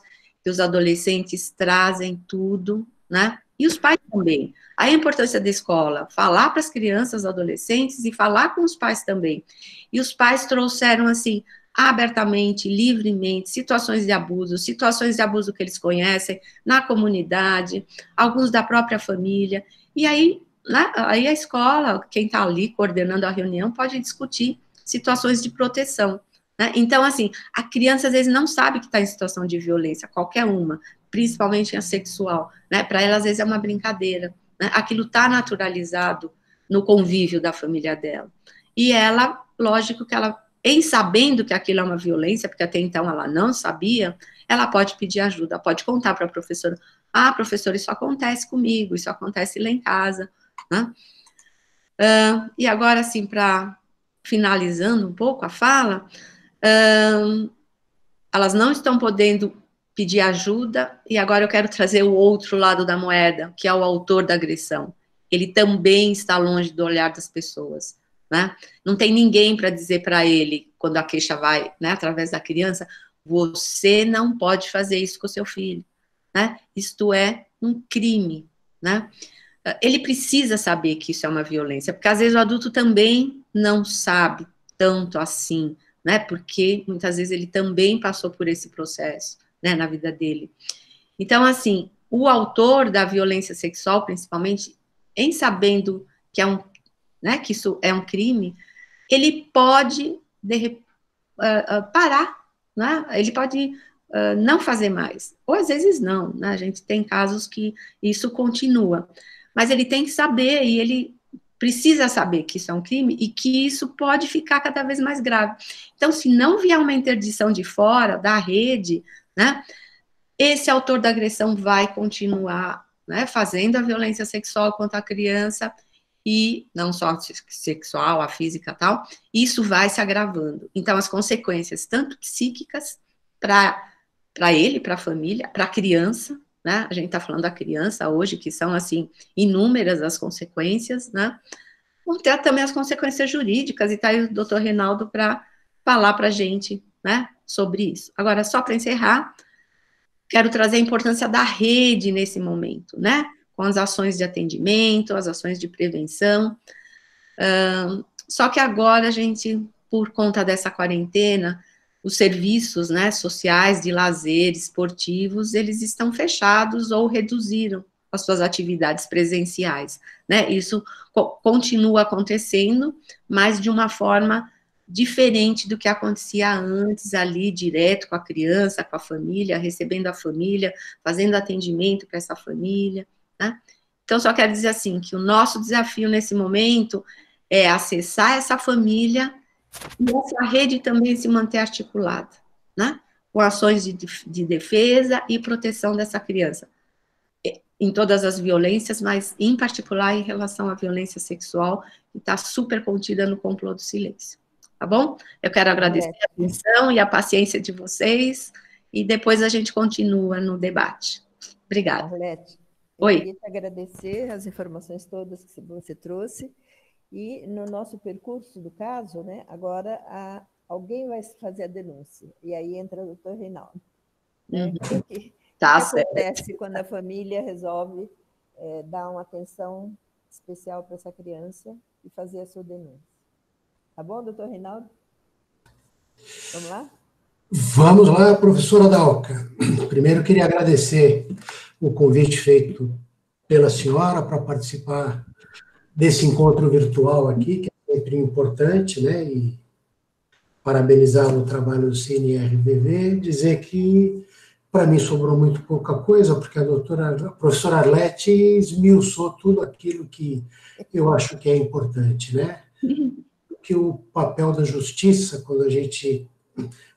que os adolescentes trazem tudo, né, e os pais também. A importância da escola, falar para as crianças, adolescentes, e falar com os pais também. E os pais trouxeram, assim, abertamente, livremente, situações de abuso que eles conhecem, na comunidade, alguns da própria família, e aí a escola, quem está ali coordenando a reunião, pode discutir situações de proteção, né? Então, assim, a criança às vezes não sabe que está em situação de violência, qualquer uma, principalmente a sexual, né? Para ela, às vezes, é uma brincadeira, né? Aquilo está naturalizado no convívio da família dela. E ela, lógico que ela, em sabendo que aquilo é uma violência, porque até então ela não sabia, ela pode pedir ajuda, pode contar para a professora, professora, isso acontece comigo, isso acontece lá em casa, né? E agora, assim, para finalizando um pouco a fala, elas não estão podendo pedir ajuda, e agora eu quero trazer o outro lado da moeda, que é o autor da agressão. Ele também está longe do olhar das pessoas, né? Não tem ninguém para dizer para ele, quando a queixa vai, né, através da criança, você não pode fazer isso com o seu filho, né? Isto é um crime, né? Ele precisa saber que isso é uma violência, porque às vezes o adulto também não sabe tanto assim, né, porque muitas vezes ele também passou por esse processo, né, na vida dele. Então, assim, o autor da violência sexual, principalmente, em sabendo que, que isso é um crime, ele pode parar, né? Ele pode não fazer mais, ou às vezes não, né? A gente tem casos que isso continua, mas ele tem que saber e ele precisa saber que isso é um crime e que isso pode ficar cada vez mais grave. Então, se não vier uma interdição de fora, da rede, né, esse autor da agressão vai continuar, né, fazendo a violência sexual contra a criança, e não só sexual, a física e tal, isso vai se agravando. Então, as consequências, tanto psíquicas, para ele, para a família, para a criança, né? A gente está falando da criança hoje, que são, assim, inúmeras as consequências, né? Vão ter também as consequências jurídicas, e está aí o doutor Reinaldo para falar para a gente, né, sobre isso. Agora, só para encerrar, quero trazer a importância da rede nesse momento, né? Com as ações de atendimento, as ações de prevenção. Só que agora a gente, por conta dessa quarentena, os serviços, né, sociais, de lazer, esportivos, eles estão fechados ou reduziram as suas atividades presenciais, né? Isso continua acontecendo, mas de uma forma diferente do que acontecia antes, ali, direto com a criança, com a família, recebendo a família, fazendo atendimento para essa família, né? Então, só quero dizer assim, que o nosso desafio nesse momento é acessar essa família e essa rede também se manter articulada, né? Com ações de defesa e proteção dessa criança, em todas as violências, mas em particular em relação à violência sexual, que está super contida no complô do silêncio, tá bom? Eu quero agradecer a atenção e a paciência de vocês, e depois a gente continua no debate. Obrigada. Arlete. Oi. Eu queria te agradecer as informações todas que você trouxe, e no nosso percurso do caso, né, agora alguém vai fazer a denúncia, e aí entra o doutor Reinaldo. Né? Uhum. Que acontece quando a família resolve dar uma atenção especial para essa criança e fazer a sua denúncia. Tá bom, doutor Reinaldo? Vamos lá? Vamos lá, professora Dalka. Primeiro, queria agradecer o convite feito pela senhora para participar desse encontro virtual aqui, que é sempre importante, né, e parabenizar o trabalho do CNRVV, dizer que, para mim, sobrou muito pouca coisa, porque a professora Arlete esmiuçou tudo aquilo que eu acho que é importante, né, que o papel da justiça, quando a gente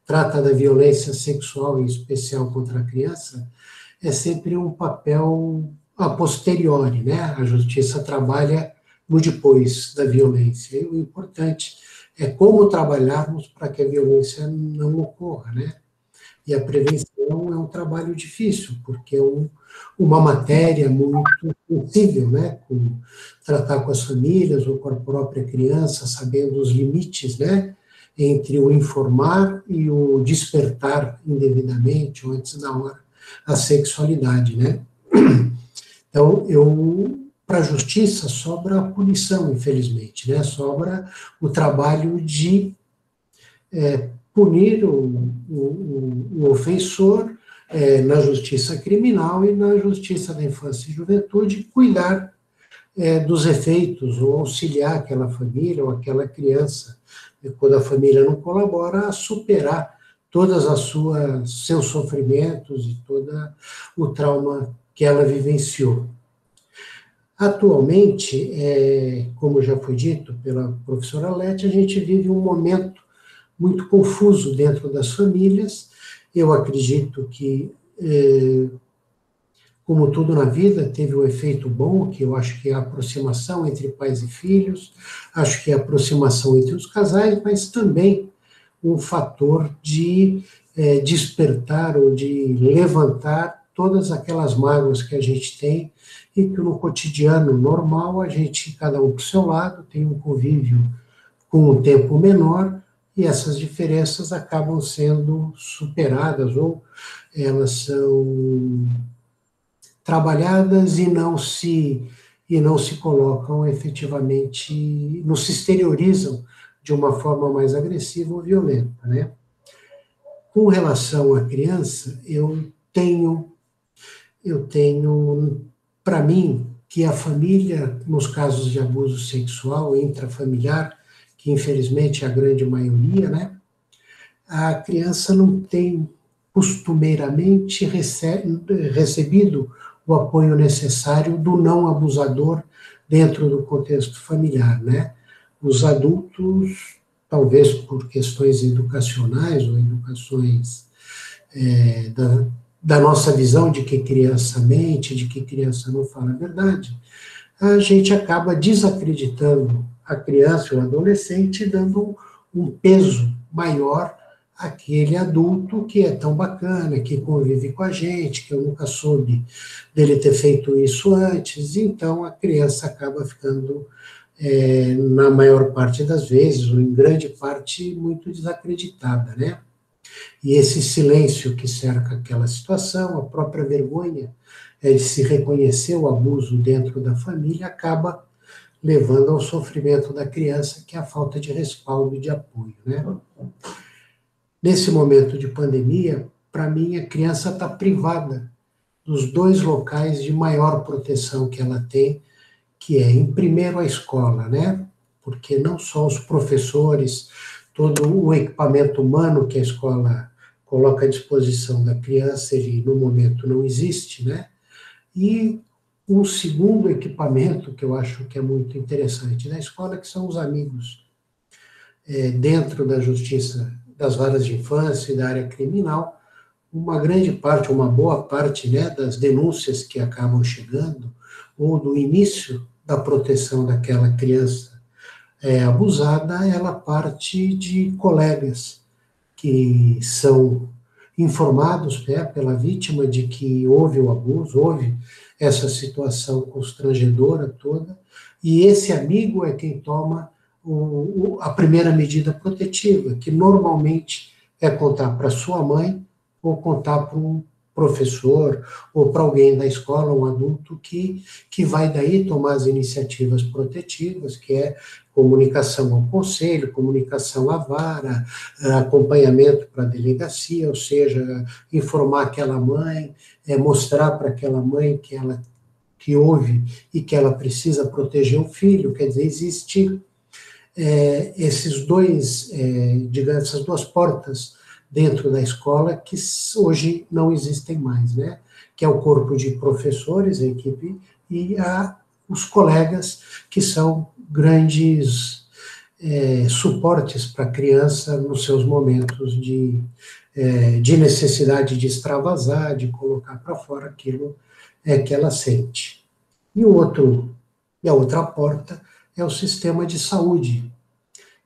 trata da violência sexual, em especial contra a criança, é sempre um papel a posteriori, né? A justiça trabalha no depois da violência. E o importante é como trabalharmos para que a violência não ocorra, né? E a prevenção é um trabalho difícil, porque é uma matéria muito sensível, né? Com tratar com as famílias ou com a própria criança, sabendo os limites, né, entre o informar e o despertar indevidamente, ou antes da hora, a sexualidade, né? Então, para a justiça sobra a punição, infelizmente, né? Sobra o trabalho de punir o ofensor na justiça criminal e na justiça da infância e juventude, cuidar dos efeitos, ou auxiliar aquela família ou aquela criança, quando a família não colabora, a superar todas as seus sofrimentos e todo o trauma que ela vivenciou. Atualmente, como já foi dito pela professora Arlete, a gente vive um momento muito confuso dentro das famílias. Eu acredito que, como tudo na vida, teve um efeito bom, que eu acho que é a aproximação entre pais e filhos, acho que é a aproximação entre os casais, mas também um fator de despertar ou de levantar todas aquelas mágoas que a gente tem e que no cotidiano normal a gente, cada um para o seu lado, tem um convívio com um tempo menor e essas diferenças acabam sendo superadas ou elas são trabalhadas e não se colocam efetivamente, não se exteriorizam de uma forma mais agressiva ou violenta, né? Com relação à criança, eu tenho para mim que a família, nos casos de abuso sexual intrafamiliar, que infelizmente é a grande maioria, né, a criança não tem costumeiramente recebido o apoio necessário do não abusador dentro do contexto familiar, né? Os adultos, talvez por questões educacionais ou educações da nossa visão de que criança mente, de que criança não fala a verdade, a gente acaba desacreditando a criança ou o adolescente, dando um peso maior àquele adulto que é tão bacana, que convive com a gente, que eu nunca soube dele ter feito isso antes. Então a criança acaba ficando, na maior parte das vezes, ou em grande parte, muito desacreditada, né? E esse silêncio que cerca aquela situação, a própria vergonha de se reconhecer o abuso dentro da família, acaba levando ao sofrimento da criança, que é a falta de respaldo e de apoio, né? Nesse momento de pandemia, para mim, a criança está privada dos dois locais de maior proteção que ela tem, que é, em primeiro, a escola, né? Porque não só os professores, todo o equipamento humano que a escola coloca à disposição da criança, ele, no momento, não existe, né? E um segundo equipamento que eu acho que é muito interessante na escola, que são os amigos. Dentro da justiça, das varas de infância e da área criminal, uma grande parte, uma boa parte, né, das denúncias que acabam chegando, ou do início da proteção daquela criança abusada, ela parte de colegas que são informados, né, pela vítima de que houve o abuso, houve essa situação constrangedora toda, e esse amigo é quem toma a primeira medida protetiva, que normalmente é contar para sua mãe, ou contar para um professor, ou para alguém da escola, um adulto, que vai daí tomar as iniciativas protetivas, que é comunicação ao conselho, comunicação à vara, acompanhamento para a delegacia, ou seja, informar aquela mãe, mostrar para aquela mãe que houve e que ela precisa proteger o filho. Quer dizer, existe digamos, essas duas portas dentro da escola, que hoje não existem mais, né? Que é o corpo de professores, a equipe, e os colegas, que são grandes suportes para a criança nos seus momentos de necessidade de extravasar, de colocar para fora aquilo que ela sente. E a outra porta é o sistema de saúde,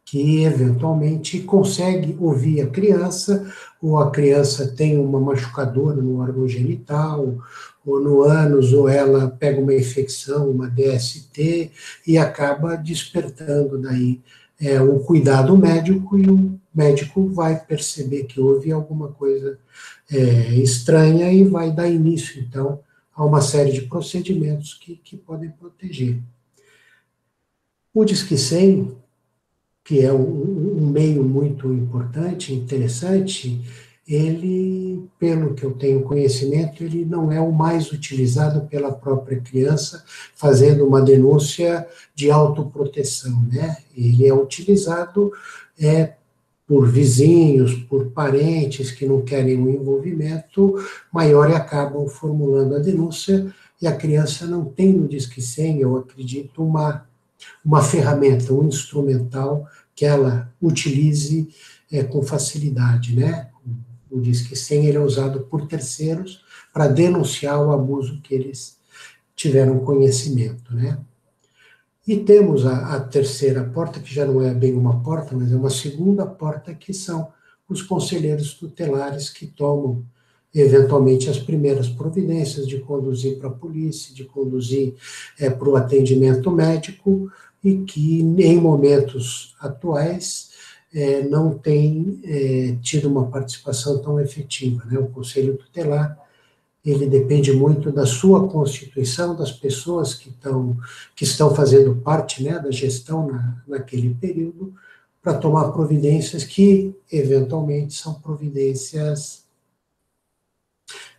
que eventualmente consegue ouvir a criança, ou a criança tem uma machucadora no órgão genital, ou no ânus, ou ela pega uma infecção, uma DST, e acaba despertando daí o cuidado médico, e o médico vai perceber que houve alguma coisa estranha e vai dar início, então, a uma série de procedimentos que podem proteger. O Disque 100, que é um meio muito importante, interessante, ele, pelo que eu tenho conhecimento, ele não é o mais utilizado pela própria criança, fazendo uma denúncia de autoproteção, né? Ele é utilizado por vizinhos, por parentes que não querem um envolvimento maior e acabam formulando a denúncia, e a criança não tem no Disque 100, eu acredito, uma ferramenta, um instrumental que ela utilize com facilidade, né? O Disque 100 ele é usado por terceiros para denunciar o abuso que eles tiveram conhecimento, né? E temos a terceira porta, que já não é bem uma porta, mas é uma segunda porta, que são os conselheiros tutelares, que tomam eventualmente as primeiras providências de conduzir para a polícia, de conduzir para o atendimento médico, e que em momentos atuais não tem tido uma participação tão efetiva, né? O Conselho Tutelar, ele depende muito da sua constituição, das pessoas que estão fazendo parte, né, da gestão naquele período, para tomar providências que, eventualmente, são providências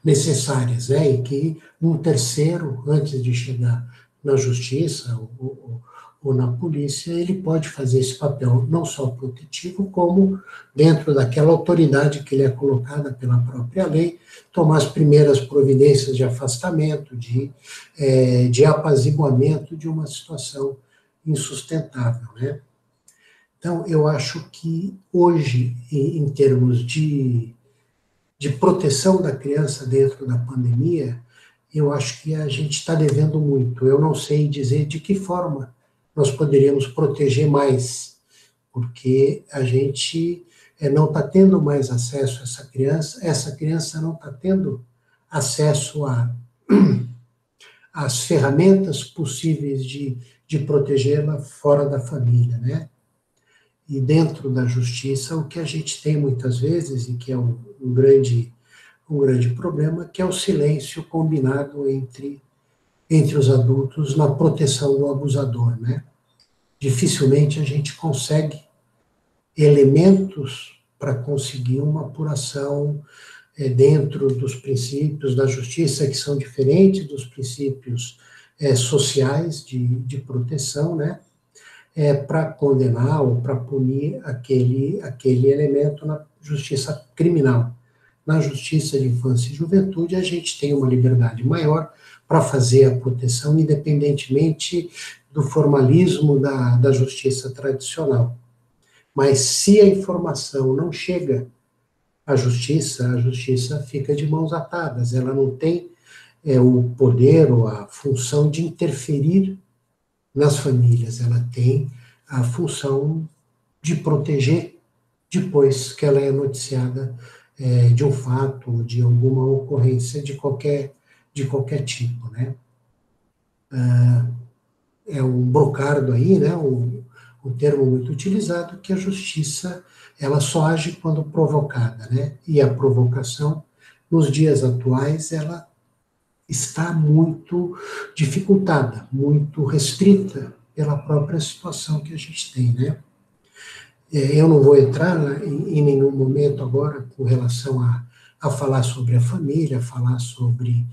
necessárias, né, e que um terceiro, antes de chegar na justiça ou na polícia, ele pode fazer esse papel não só protetivo, como dentro daquela autoridade que lhe é colocada pela própria lei, tomar as primeiras providências de afastamento, de apaziguamento de uma situação insustentável, né? Então, eu acho que hoje, em termos de proteção da criança dentro da pandemia, eu acho que a gente está devendo muito. Eu não sei dizer de que forma nós poderíamos proteger mais, porque a gente não está tendo mais acesso a essa criança não está tendo acesso às ferramentas possíveis de protegê-la fora da família, né? E dentro da justiça, o que a gente tem muitas vezes, e que é um grande problema, que é o silêncio combinado entre os adultos na proteção do abusador, né? Dificilmente a gente consegue elementos para conseguir uma apuração dentro dos princípios da justiça, que são diferentes dos princípios sociais de proteção, né? Para condenar ou para punir aquele elemento na justiça criminal. Na justiça de infância e juventude, a gente tem uma liberdade maior para fazer a proteção, independentemente do formalismo da justiça tradicional. Mas se a informação não chega à justiça, a justiça fica de mãos atadas, ela não tem o poder ou a função de interferir nas famílias, ela tem a função de proteger depois que ela é noticiada de um fato, de alguma ocorrência de qualquer tipo, né? É um brocardo aí, né? Um termo muito utilizado, que a justiça, ela só age quando provocada, né? E a provocação, nos dias atuais, ela está muito dificultada, muito restrita pela própria situação que a gente tem, né? Eu não vou entrar em nenhum momento agora com relação a falar sobre a família, falar sobre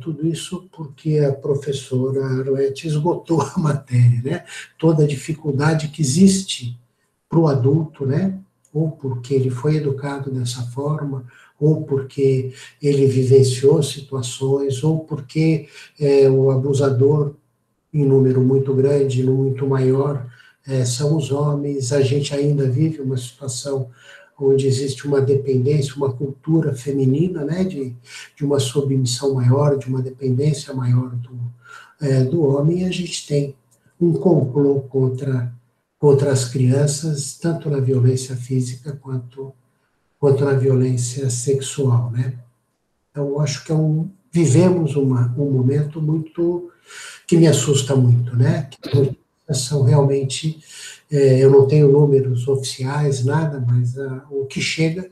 tudo isso, porque a professora Arlete esgotou a matéria, né? Toda a dificuldade que existe para o adulto, né? Ou porque ele foi educado dessa forma, ou porque ele vivenciou situações, ou porque o abusador, em número muito grande, muito maior, são os homens. A gente ainda vive uma situação onde existe uma dependência, uma cultura feminina, né, de uma submissão maior, de uma dependência maior do homem, e a gente tem um complô contra as crianças, tanto na violência física quanto na violência sexual, né? Então, eu acho que vivemos um momento muito, que me assusta muito, né? Que são realmente, eu não tenho números oficiais, nada, mas o que chega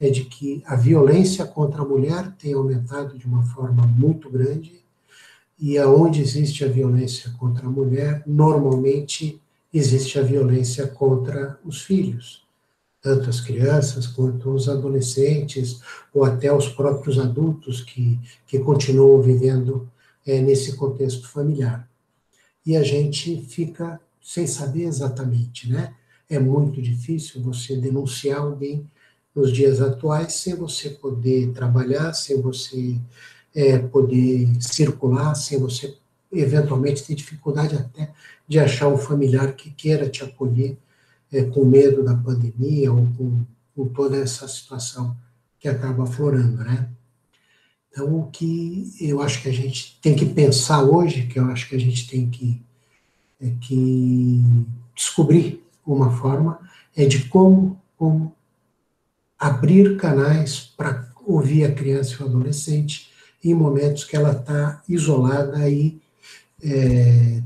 é de que a violência contra a mulher tem aumentado de uma forma muito grande, e aonde existe a violência contra a mulher, normalmente existe a violência contra os filhos, tanto as crianças quanto os adolescentes, ou até os próprios adultos que continuam vivendo nesse contexto familiar. E a gente fica sem saber exatamente, né? É muito difícil você denunciar alguém nos dias atuais sem você poder trabalhar, sem você poder circular, sem você eventualmente ter dificuldade até de achar um familiar que queira te acolher com medo da pandemia ou com toda essa situação que acaba aflorando, né? Então, o que eu acho que a gente tem que pensar hoje, que eu acho que a gente tem que descobrir uma forma, é de como abrir canais para ouvir a criança e o adolescente em momentos que ela está isolada e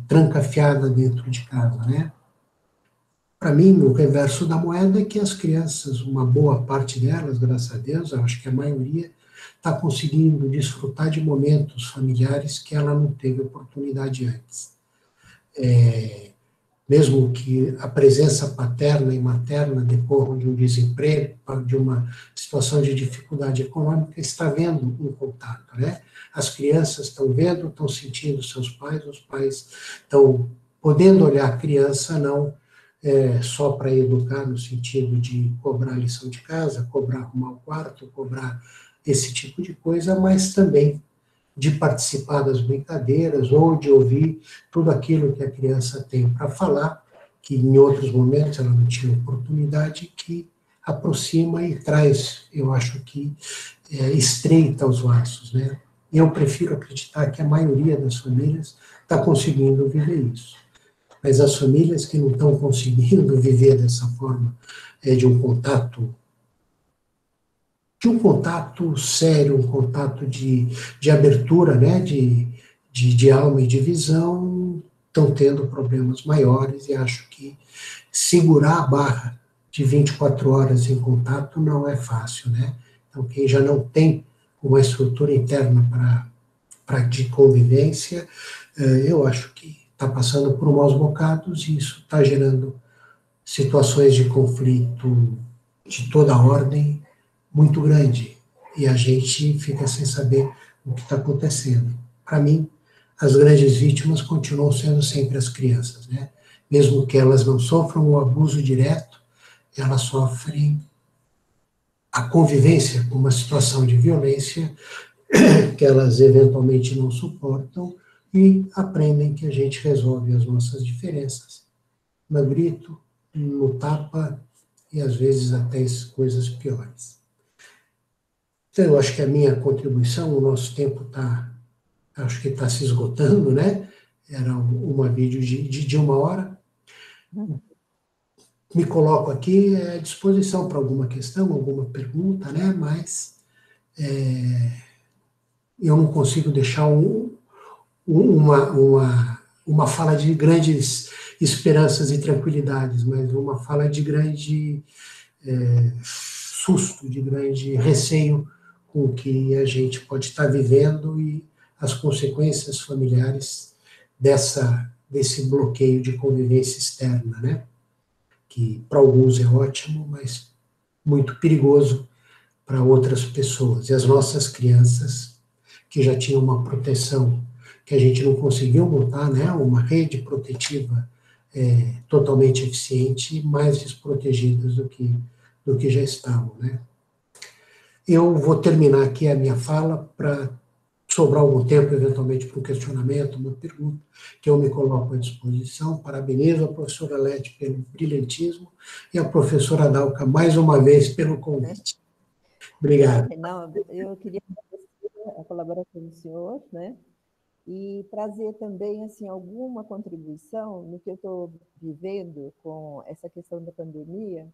trancafiada dentro de casa, né? Para mim, o reverso da moeda é que as crianças, uma boa parte delas, graças a Deus, eu acho que a maioria, está conseguindo desfrutar de momentos familiares que ela não teve oportunidade antes. mesmo que a presença paterna e materna decorram de um desemprego, de uma situação de dificuldade econômica, está vendo um contato, né? As crianças estão vendo, estão sentindo seus pais, os pais estão podendo olhar a criança, não só para educar no sentido de cobrar lição de casa, cobrar arrumar o quarto, cobrar esse tipo de coisa, mas também de participar das brincadeiras ou de ouvir tudo aquilo que a criança tem para falar, que em outros momentos ela não tinha oportunidade, que aproxima e traz, eu acho que estreita os laços, né? Eu prefiro acreditar que a maioria das famílias está conseguindo viver isso. Mas as famílias que não estão conseguindo viver dessa forma, de um contato sério, um contato de abertura, né, de alma e de visão, estão tendo problemas maiores e acho que segurar a barra de 24 horas em contato não é fácil, né? Então, quem já não tem uma estrutura interna de convivência, eu acho que está passando por maus bocados e isso está gerando situações de conflito de toda ordem, muito grande, e a gente fica sem saber o que está acontecendo. Para mim, as grandes vítimas continuam sendo sempre as crianças, né? Mesmo que elas não sofram o abuso direto, elas sofrem a convivência com uma situação de violência que elas eventualmente não suportam e aprendem que a gente resolve as nossas diferenças no grito, no tapa e às vezes até coisas piores. Então, eu acho que a minha contribuição, o nosso tempo acho que está se esgotando, né? Era uma vídeo de uma hora. Me coloco aqui à disposição para alguma questão, alguma pergunta, né? Mas eu não consigo deixar uma fala de grandes esperanças e tranquilidades, mas uma fala de grande susto, de grande receio, com o que a gente pode estar vivendo e as consequências familiares desse bloqueio de convivência externa, né? Que para alguns é ótimo, mas muito perigoso para outras pessoas. E as nossas crianças, que já tinham uma proteção, que a gente não conseguiu montar, né? Uma rede protetiva totalmente eficiente, mais desprotegidas do que já estavam, né? Eu vou terminar aqui a minha fala para sobrar algum tempo, eventualmente, para um questionamento, uma pergunta, que eu me coloco à disposição. Parabenizo a professora Arlete pelo brilhantismo e a professora Dalka, mais uma vez, pelo convite. Obrigado. Reinaldo, eu queria agradecer a colaboração do senhor, né? E trazer também assim, alguma contribuição no que eu estou vivendo com essa questão da pandemia,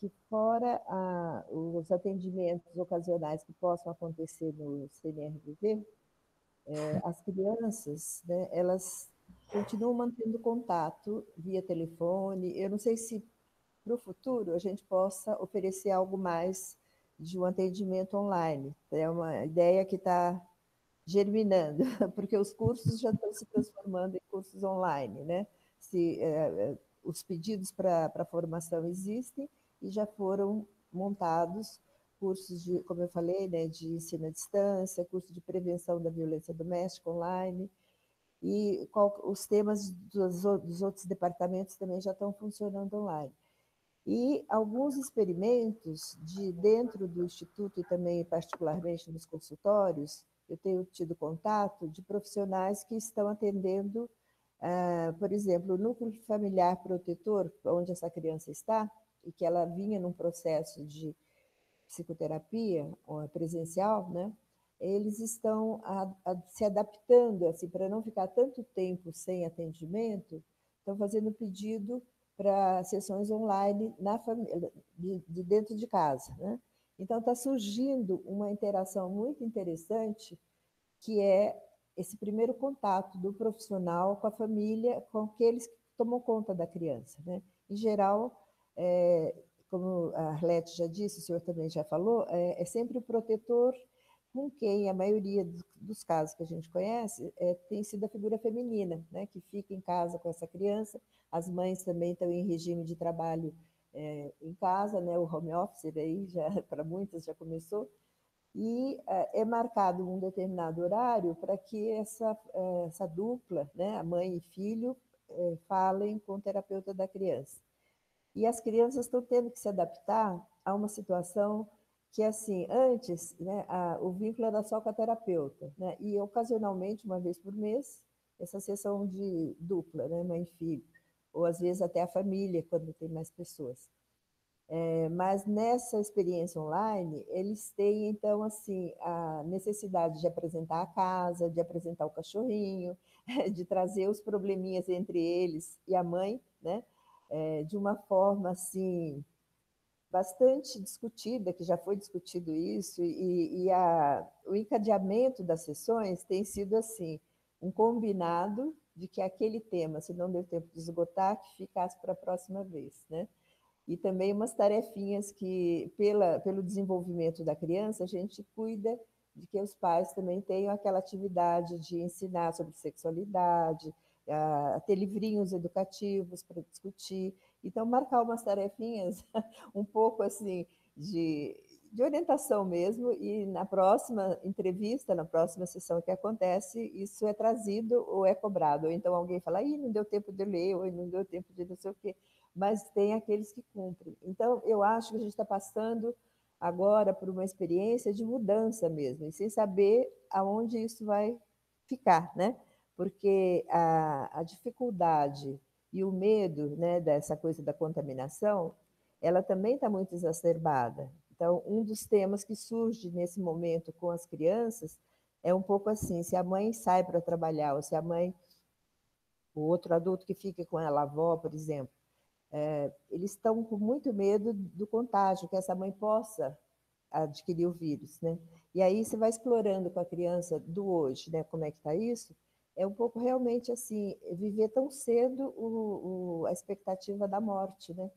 que fora os atendimentos ocasionais que possam acontecer no CNRVV, as crianças, né, elas continuam mantendo contato via telefone. Eu não sei se para o futuro a gente possa oferecer algo mais de um atendimento online. É uma ideia que está germinando, porque os cursos já estão se transformando em cursos online, né? Os pedidos para formação existem e já foram montados cursos de, como eu falei, né, de ensino à distância, curso de prevenção da violência doméstica online, e os temas dos outros departamentos também já estão funcionando online. E alguns experimentos dentro do Instituto e também particularmente nos consultórios, eu tenho tido contato de profissionais que estão atendendo, por exemplo, o Núcleo Familiar Protetor, onde essa criança está, e que ela vinha num processo de psicoterapia presencial, né? Eles estão se adaptando, assim, para não ficar tanto tempo sem atendimento, estão fazendo pedido para sessões online de dentro de casa, né? Então, está surgindo uma interação muito interessante, que é esse primeiro contato do profissional com a família, com aqueles que tomam conta da criança, né? Em geral, como a Arlete já disse, o senhor também já falou, é sempre o protetor com quem a maioria dos casos que a gente conhece tem sido a figura feminina, né, que fica em casa com essa criança. As mães também estão em regime de trabalho em casa, né, o home office aí já para muitas já começou, e é marcado um determinado horário para que essa dupla, né, a mãe e filho, falem com o terapeuta da criança. E as crianças estão tendo que se adaptar a uma situação que, assim, antes, né, o vínculo era só com a terapeuta, né, e ocasionalmente, uma vez por mês, essa sessão de dupla, né, mãe e filho, ou às vezes até a família, quando tem mais pessoas. Mas nessa experiência online, eles têm, então, assim, a necessidade de apresentar a casa, de apresentar o cachorrinho, de trazer os probleminhas entre eles e a mãe, né, de uma forma, assim, bastante discutida, que já foi discutido isso, e o encadeamento das sessões tem sido assim, um combinado de que aquele tema, se não deu tempo de esgotar, que ficasse para a próxima vez, né? E também umas tarefinhas que, pelo desenvolvimento da criança, a gente cuida de que os pais também tenham aquela atividade de ensinar sobre sexualidade, a ter livrinhos educativos para discutir. Então, marcar umas tarefinhas um pouco assim de orientação mesmo, e na próxima entrevista, na próxima sessão que acontece, isso é trazido ou é cobrado. Ou então alguém fala, ih, não deu tempo de ler, ou não deu tempo de não sei o quê. Mas tem aqueles que cumprem. Então, eu acho que a gente está passando agora por uma experiência de mudança mesmo, e sem saber aonde isso vai ficar, né? Porque a dificuldade e o medo, né, dessa coisa da contaminação, ela também está muito exacerbada. Então, um dos temas que surge nesse momento com as crianças é um pouco assim, se a mãe sai para trabalhar, ou se a mãe, o outro adulto que fica com ela, a avó, por exemplo, eles estão com muito medo do contágio, que essa mãe possa adquirir o vírus, né? E aí você vai explorando com a criança do hoje, né, como é que está isso, é um pouco realmente assim, viver tão cedo a expectativa da morte, né?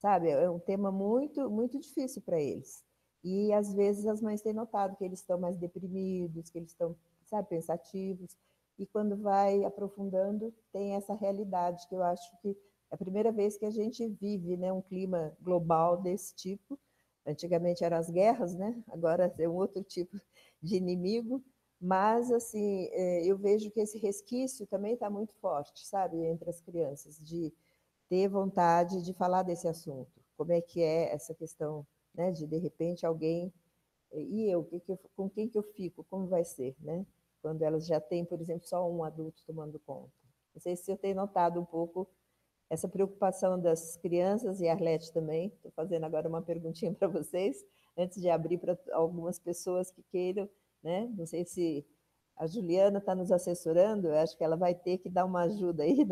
Sabe, é um tema muito, muito difícil para eles. E às vezes as mães têm notado que eles estão mais deprimidos, que eles estão, sabe, pensativos, e quando vai aprofundando, tem essa realidade que eu acho que é a primeira vez que a gente vive, né, um clima global desse tipo. Antigamente eram as guerras, né? Agora é um outro tipo de inimigo. Mas, assim, eu vejo que esse resquício também está muito forte, sabe, entre as crianças, de ter vontade de falar desse assunto. Como é que é essa questão, né, de repente, alguém... E eu? Com quem que eu fico? Como vai ser, né? Quando elas já têm, por exemplo, só um adulto tomando conta. Não sei se eu tenho notado um pouco essa preocupação das crianças, e a Arlete também. Estou fazendo agora uma perguntinha para vocês, antes de abrir para algumas pessoas que queiram, né? Não sei se a Juliana está nos assessorando, eu acho que ela vai ter que dar uma ajuda aí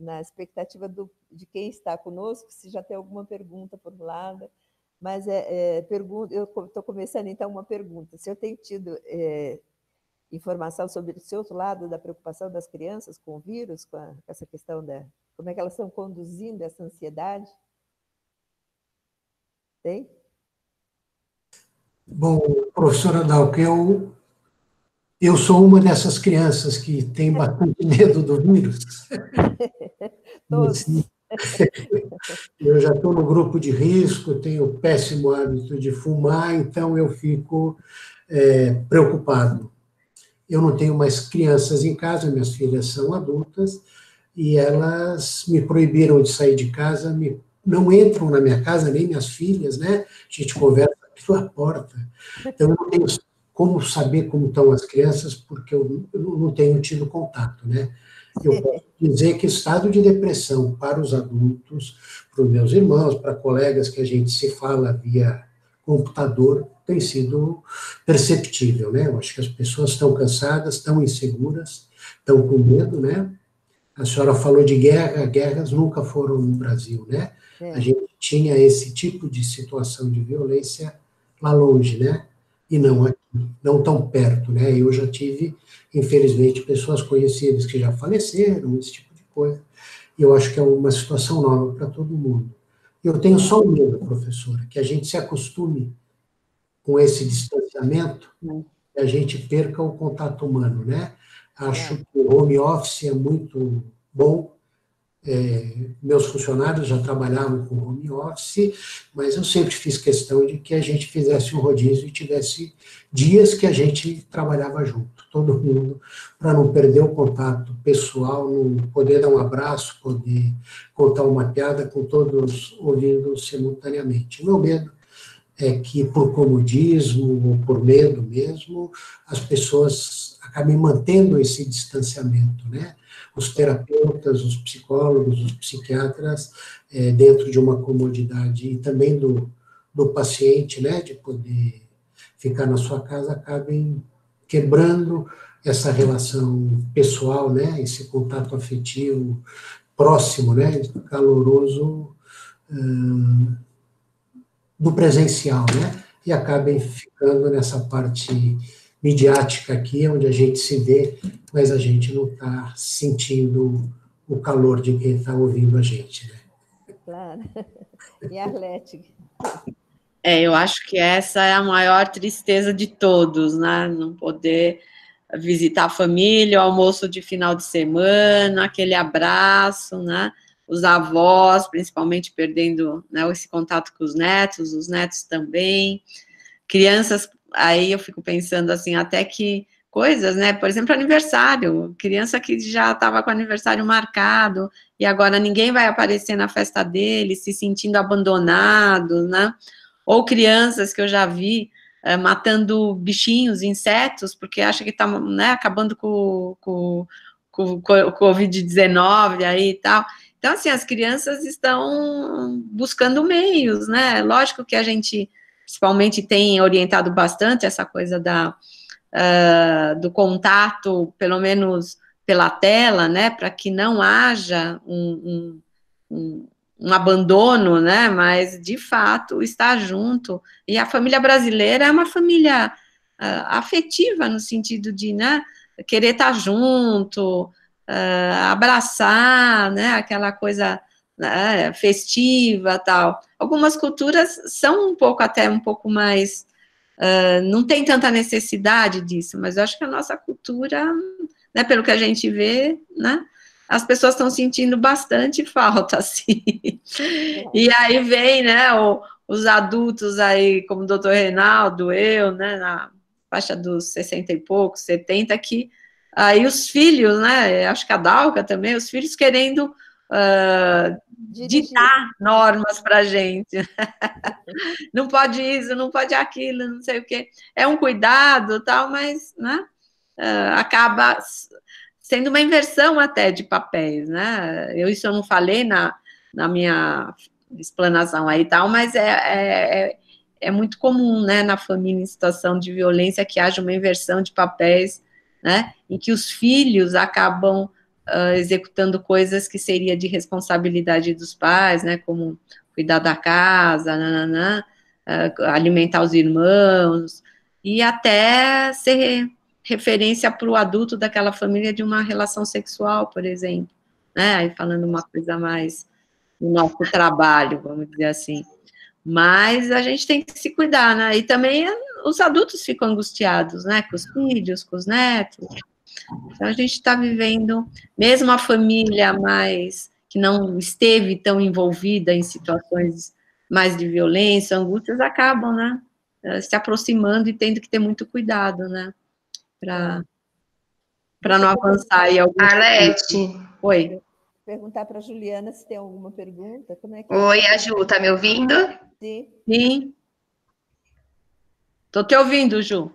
na expectativa de quem está conosco, se já tem alguma pergunta formulada. Mas eu estou começando então uma pergunta. Se eu tenho tido informação sobre esse outro lado da preocupação das crianças com o vírus, com essa questão da como é que elas estão conduzindo essa ansiedade? Tem? Bom, professora Dalka, eu sou uma dessas crianças que tem bastante medo do vírus. Todos. Eu já estou no grupo de risco, tenho o péssimo hábito de fumar, então eu fico preocupado. Eu não tenho mais crianças em casa, minhas filhas são adultas, e elas me proibiram de sair de casa, não entram na minha casa, nem minhas filhas, né? A gente conversa pela porta. Então, eu não tenho como saber como estão as crianças, porque eu não tenho tido contato, né? Eu posso dizer que estado de depressão para os adultos, para os meus irmãos, para colegas que a gente se fala via computador, tem sido perceptível, né? Eu acho que as pessoas estão cansadas, estão inseguras, estão com medo, né? A senhora falou de guerra, guerras nunca foram no Brasil, né? A gente tinha esse tipo de situação de violência lá longe, né? E não aqui, não tão perto, né? Eu já tive, infelizmente, pessoas conhecidas que já faleceram, esse tipo de coisa. E eu acho que é uma situação nova para todo mundo. Eu tenho só um medo, professora, que a gente se acostume com esse distanciamento, que a gente perca o contato humano, né? Acho que o home office é muito bom. Meus funcionários já trabalhavam com home office, mas eu sempre fiz questão de que a gente fizesse um rodízio e tivesse dias que a gente trabalhava junto, todo mundo, para não perder o contato pessoal, não poder dar um abraço, poder contar uma piada com todos ouvindo simultaneamente. O meu medo é que, por comodismo ou por medo mesmo, as pessoas acabem mantendo esse distanciamento, né? Os terapeutas, os psicólogos, os psiquiatras, dentro de uma comodidade, e também do paciente, né, de poder ficar na sua casa, acabem quebrando essa relação pessoal, né, esse contato afetivo próximo, né, caloroso, do presencial, né, e acabem ficando nessa parte midiática aqui, onde a gente se vê, mas a gente não está sentindo o calor de quem está ouvindo a gente, né? Claro. E a Arlete? Eu acho que essa é a maior tristeza de todos, né? Não poder visitar a família, o almoço de final de semana, aquele abraço, né? Os avós, principalmente, perdendo, né, esse contato com os netos também. Crianças, aí eu fico pensando assim, até que coisas, né? Por exemplo, aniversário. Criança que já estava com aniversário marcado e agora ninguém vai aparecer na festa dele, se sentindo abandonado, né? Ou crianças que eu já vi matando bichinhos, insetos, porque acha que está, né, acabando com o Covid-19 aí e tal. Então, assim, as crianças estão buscando meios, né? Lógico que a gente, principalmente, tem orientado bastante essa coisa do contato, pelo menos pela tela, né, para que não haja um abandono, né, mas, de fato, estar junto. E a família brasileira é uma família afetiva, no sentido de, né, querer estar junto, abraçar, né, aquela coisa, né, festiva, tal. Algumas culturas são um pouco mais... não tem tanta necessidade disso, mas eu acho que a nossa cultura, né, pelo que a gente vê, né, as pessoas estão sentindo bastante falta, assim. E aí vem, né, os adultos aí, como o doutor Reinaldo, eu, né, na faixa dos 60 e poucos, 70, que aí os filhos, né, acho que a Dalka também, os filhos querendo... ditar normas para a gente. Não pode isso, não pode aquilo, não sei o quê. É um cuidado, tal, mas, né, acaba sendo uma inversão até de papéis, né? Isso eu não falei na minha explanação aí, tal, mas é muito comum, né, na família em situação de violência, que haja uma inversão de papéis, né, em que os filhos acabam executando coisas que seria de responsabilidade dos pais, né, como cuidar da casa, alimentar os irmãos, e até ser referência para o adulto daquela família de uma relação sexual, por exemplo, né, aí falando uma coisa mais do nosso trabalho, vamos dizer assim. Mas a gente tem que se cuidar, né, e também os adultos ficam angustiados, né, com os filhos, com os netos. Então, a gente está vivendo, mesmo a família mais, que não esteve tão envolvida em situações mais de violência, angústias, acabam, né, se aproximando e tendo que ter muito cuidado, né, para não avançar. Arlete. Oi. Vou perguntar para a Juliana se tem alguma pergunta. Como é que... Oi, a Ju, está me ouvindo? Sim. Estou te ouvindo, Ju.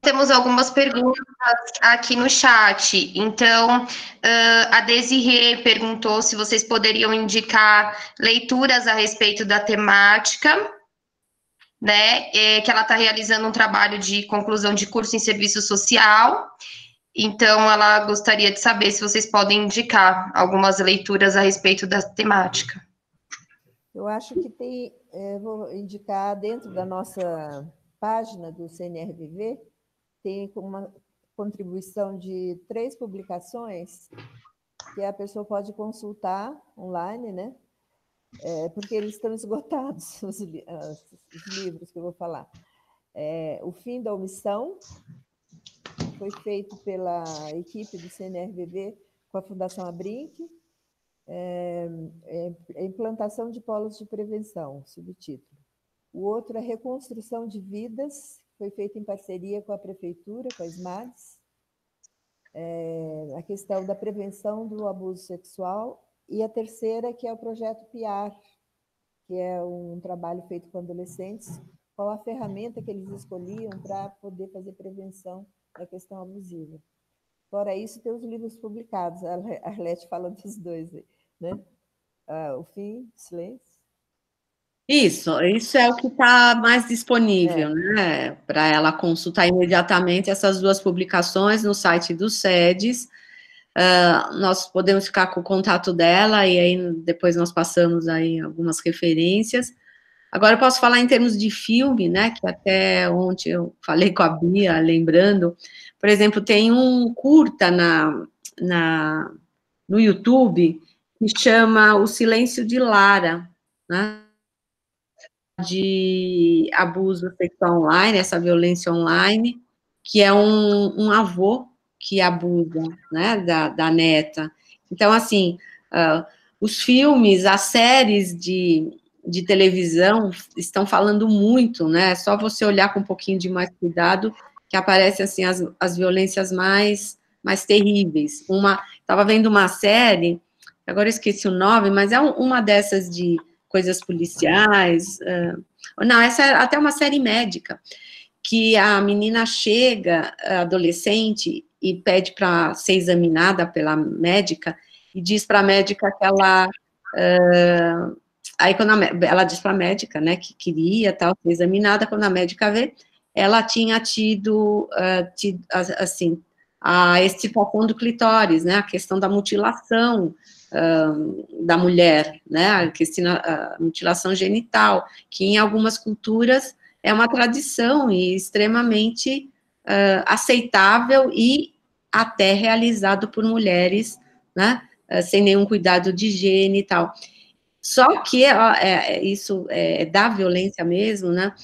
Temos algumas perguntas aqui no chat. Então, a Desirê perguntou se vocês poderiam indicar leituras a respeito da temática, né? Que ela está realizando um trabalho de conclusão de curso em serviço social. Então, ela gostaria de saber se vocês podem indicar algumas leituras a respeito da temática. Eu acho que tem... vou indicar dentro da nossa página do CNRVV, tem uma contribuição de 3 publicações que a pessoa pode consultar online, né? porque eles estão esgotados, os livros que eu vou falar. O Fim da Omissão foi feito pela equipe do CNRVV com a Fundação Abrinque, Implantação de Polos de Prevenção, subtítulo. O outro é Reconstrução de Vidas, foi feito em parceria com a Prefeitura, com a SMADS, a questão da prevenção do abuso sexual, e a terceira, que é o projeto PIAR, que é um trabalho feito com adolescentes, qual a ferramenta que eles escolhiam para poder fazer prevenção da questão abusiva. Fora isso, tem os livros publicados, a Arlete falando dos dois aí, né? O Fim, Silêncio. Isso é o que está mais disponível, né? Para ela consultar imediatamente essas duas publicações no site do SEDES. Nós podemos ficar com o contato dela e aí depois nós passamos aí algumas referências. Agora eu posso falar em termos de filme, né? Que até ontem eu falei com a Bia, lembrando. Por exemplo, tem um curta no YouTube que chama O Silêncio de Lara, né? De abuso sexual online, essa violência online, que é um avô que abusa, né, da neta. Então, assim, os filmes, as séries de televisão estão falando muito, né? É só você olhar com um pouquinho de mais cuidado que aparecem, assim, as violências mais terríveis. Estava vendo uma série, agora eu esqueci o nome, mas é uma dessas de coisas policiais. Não, essa é até uma série médica, que a menina chega, adolescente, e pede para ser examinada pela médica, e diz para a médica que ela... aí, quando ela diz para a médica, né, que queria tal, ser examinada, quando a médica vê, ela tinha tido assim, a extirpação do clitóris, né, a questão da mutilação da mulher, né, a mutilação genital, que em algumas culturas é uma tradição e extremamente aceitável e até realizado por mulheres, né, sem nenhum cuidado de higiene e tal. Só que isso é da violência mesmo, né?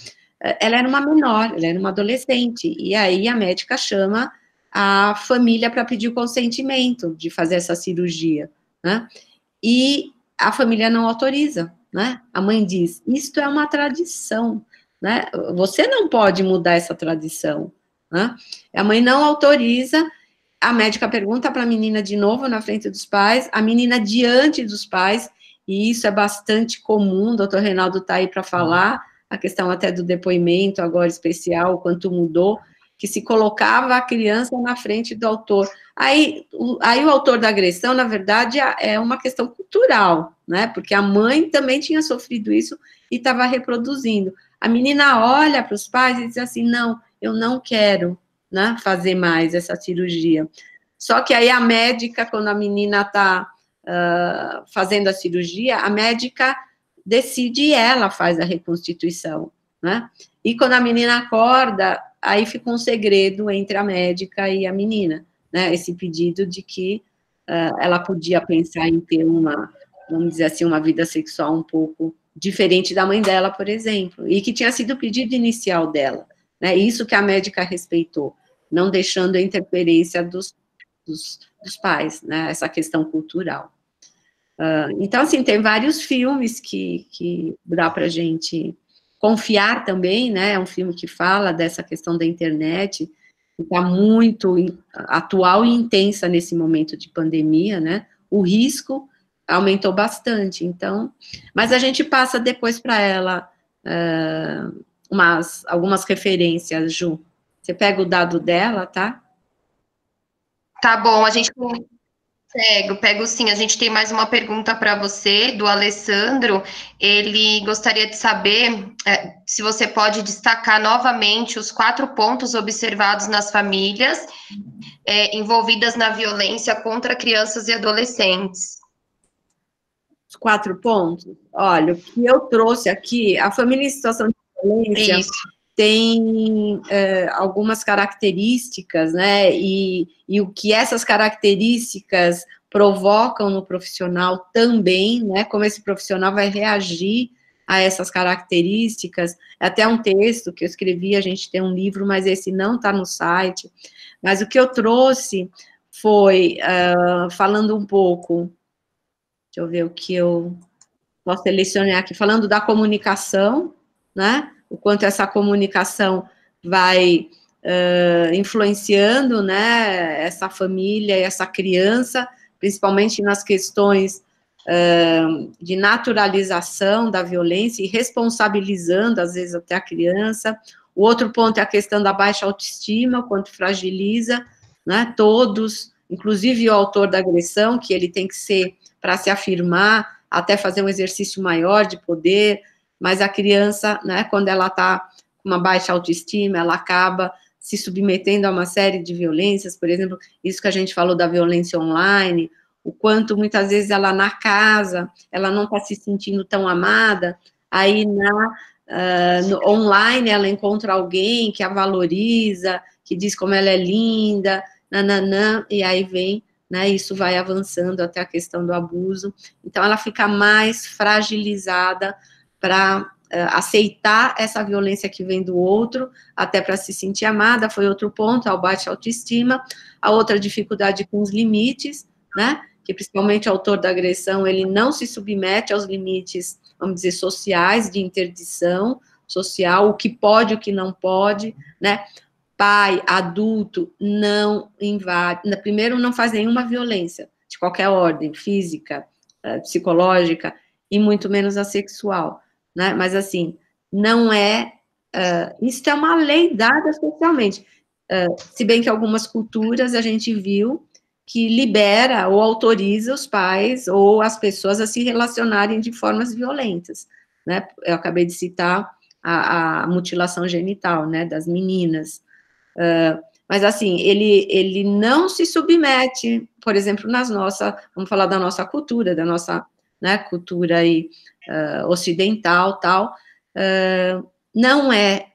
Ela era uma menor, ela era uma adolescente, e aí a médica chama a família para pedir o consentimento de fazer essa cirurgia, né? E a família não autoriza, né? A mãe diz, isto é uma tradição, né? Você não pode mudar essa tradição, né? A mãe não autoriza, a médica pergunta para a menina de novo na frente dos pais, a menina diante dos pais, e isso é bastante comum, o doutor Reinaldo está aí para falar, a questão até do depoimento agora especial, quanto mudou, que se colocava a criança na frente do autor. Aí o autor da agressão, na verdade, é uma questão cultural, né? Porque a mãe também tinha sofrido isso e estava reproduzindo. A menina olha para os pais e diz assim, não, eu não quero, né, fazer mais essa cirurgia. Só que aí a médica, quando a menina está fazendo a cirurgia, a médica decide e ela faz a reconstituição, né? E quando a menina acorda, aí fica um segredo entre a médica e a menina, né? Esse pedido de que ela podia pensar em ter uma, vamos dizer assim, uma vida sexual um pouco diferente da mãe dela, por exemplo, e que tinha sido o pedido inicial dela, né? Isso que a médica respeitou, não deixando a interferência dos pais, né? Essa questão cultural. Então, assim, tem vários filmes que dá para a gente confiar também, né? É um filme que fala dessa questão da internet, que está muito atual e intensa nesse momento de pandemia, né? O risco aumentou bastante, então... Mas a gente passa depois para ela algumas referências, Ju. Você pega o dado dela, tá? Tá bom, a gente... Pego sim. A gente tem mais uma pergunta para você, do Alessandro. Ele gostaria de saber se você pode destacar novamente os 4 pontos observados nas famílias envolvidas na violência contra crianças e adolescentes. Os 4 pontos? Olha, o que eu trouxe aqui, a família em situação de violência, tem algumas características, né, e o que essas características provocam no profissional também, né, como esse profissional vai reagir a essas características. Até um texto que eu escrevi, a gente tem um livro, mas esse não está no site, mas o que eu trouxe foi, falando um pouco, deixa eu ver o que eu posso selecionar aqui, falando da comunicação, né, o quanto essa comunicação vai influenciando, né, essa família e essa criança, principalmente nas questões de naturalização da violência e responsabilizando, às vezes, até a criança. O outro ponto é a questão da baixa autoestima, o quanto fragiliza, né, todos, inclusive o autor da agressão, que ele tem que ser, para se afirmar, até fazer um exercício maior de poder, mas a criança, né, quando ela está com uma baixa autoestima, ela acaba se submetendo a uma série de violências, por exemplo, isso que a gente falou da violência online, o quanto muitas vezes ela na casa, ela não está se sentindo tão amada, aí no online ela encontra alguém que a valoriza, que diz como ela é linda, nananã, e aí vem, né, isso vai avançando até a questão do abuso, então ela fica mais fragilizada para aceitar essa violência que vem do outro, até para se sentir amada, foi outro ponto, a baixa autoestima, a outra dificuldade com os limites, né, que principalmente o autor da agressão, ele não se submete aos limites, vamos dizer, sociais, de interdição social, o que pode, o que não pode, né, pai, adulto, não invade, primeiro não faz nenhuma violência, de qualquer ordem, física, psicológica, e muito menos a sexual, né, mas assim, não é, isso é uma lei dada socialmente, se bem que algumas culturas a gente viu que libera ou autoriza os pais ou as pessoas a se relacionarem de formas violentas, né? Eu acabei de citar a mutilação genital, né, das meninas. Mas, assim, ele não se submete, por exemplo, vamos falar da nossa cultura, né, cultura aí, ocidental, tal, não é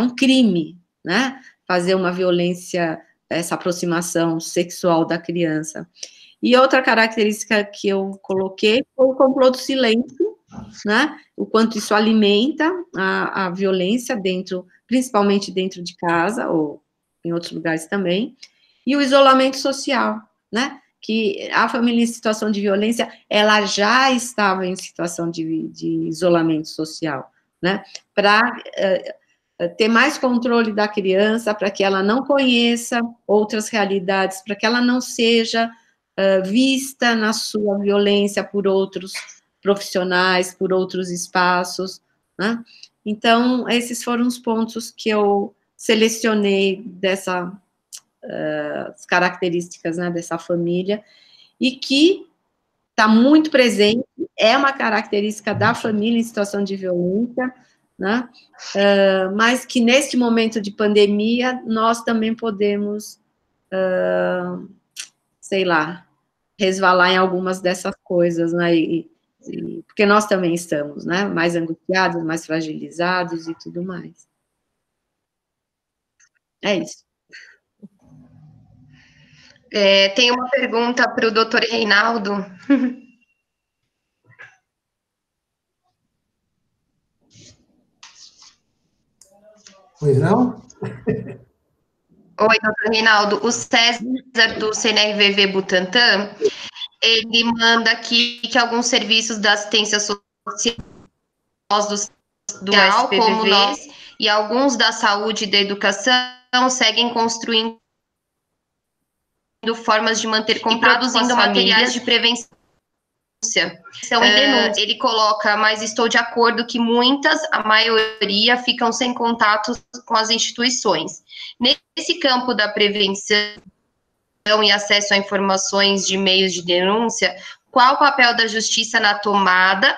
um crime, né, fazer uma violência, essa aproximação sexual da criança. E outra característica que eu coloquei foi o complô do silêncio, né, o quanto isso alimenta a violência dentro, principalmente dentro de casa, ou em outros lugares também, e o isolamento social, né, que a família em situação de violência, ela já estava em situação de isolamento social, né, para ter mais controle da criança, para que ela não conheça outras realidades, para que ela não seja vista na sua violência por outros profissionais, por outros espaços, né? Então, esses foram os pontos que eu selecionei dessas características, né, dessa família, e que está muito presente, é uma característica da família em situação de violência, né? Mas que neste momento de pandemia nós também podemos, sei lá, resvalar em algumas dessas coisas, né? Porque nós também estamos, né, mais angustiados, mais fragilizados e tudo mais. É isso. Tem uma pergunta para o doutor Reinaldo. Pois não? Oi, doutor Reinaldo. O César, do CNRVV Butantã, ele manda aqui que alguns serviços da assistência social, nós do SPVV, como nós, e alguns da saúde e da educação, seguem construindo formas de manter contato e produzindo materiais de prevenção. Ele coloca, mas estou de acordo que muitas, a maioria, ficam sem contato com as instituições. Nesse campo da prevenção e acesso a informações de meios de denúncia, qual o papel da justiça na tomada,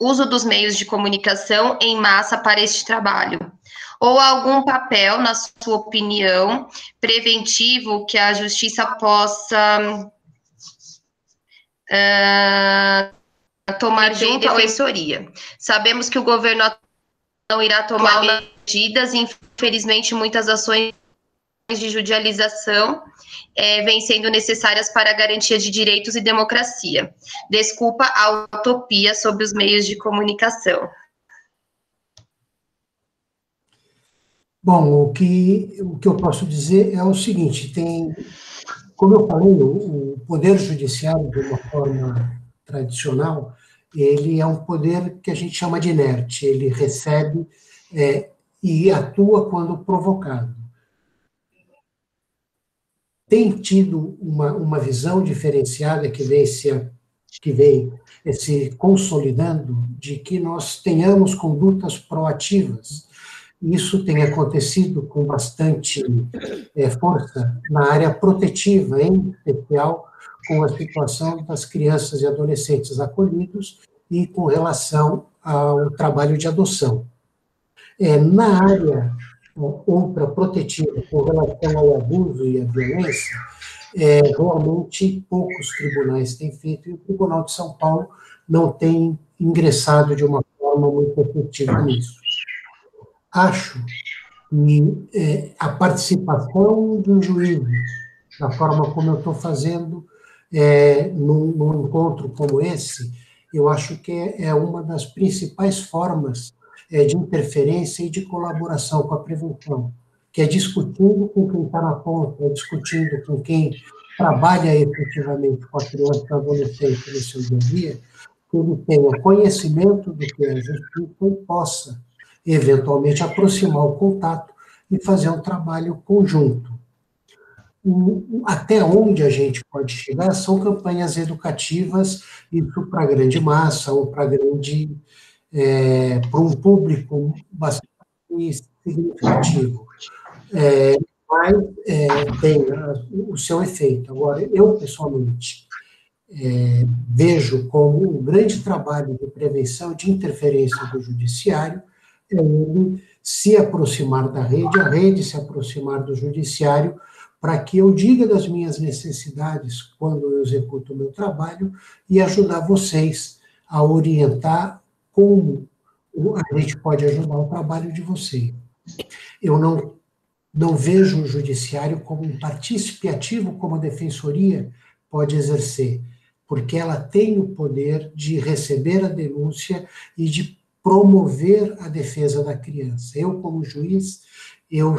uso dos meios de comunicação em massa para este trabalho? Ou algum papel, na sua opinião, preventivo que a justiça possa tomar junto de defensoria. Sabemos que o governo não irá tomar medidas, infelizmente muitas ações de judicialização vêm sendo necessárias para a garantia de direitos e democracia. Desculpa a utopia sobre os meios de comunicação. Bom, o que eu posso dizer é o seguinte, tem, como eu falei, o poder judiciário, de uma forma tradicional, ele é um poder que a gente chama de inerte, ele recebe e atua quando provocado. Tem tido uma visão diferenciada que vem se consolidando de que nós tenhamos condutas proativas. Isso tem acontecido com bastante força na área protetiva, em especial com a situação das crianças e adolescentes acolhidos e com relação ao trabalho de adoção. Na área outra protetiva, com relação ao abuso e à violência, realmente poucos tribunais têm feito, e o Tribunal de São Paulo não tem ingressado de uma forma muito efetiva nisso. Acho que a participação do juiz, da forma como eu estou fazendo, num encontro como esse, eu acho que é uma das principais formas de interferência e de colaboração com a prevenção, que é discutindo com quem está na ponta, discutindo com quem trabalha efetivamente com a criança e adolescente no seu dia a dia, que ele tenha conhecimento do que é a justiça e possa, eventualmente, aproximar o contato e fazer um trabalho conjunto. Até onde a gente pode chegar são campanhas educativas, isso para grande massa ou para um público bastante significativo, mas tem o seu efeito. Agora, eu pessoalmente vejo como um grande trabalho de prevenção de interferência do judiciário é ele se aproximar da rede, a rede se aproximar do judiciário, para que eu diga das minhas necessidades quando eu executo o meu trabalho e ajudar vocês a orientar como a gente pode ajudar o trabalho de vocês. Eu não vejo o judiciário como um partícipe ativo, como a defensoria pode exercer, porque ela tem o poder de receber a denúncia e de promover a defesa da criança. Eu, como juiz,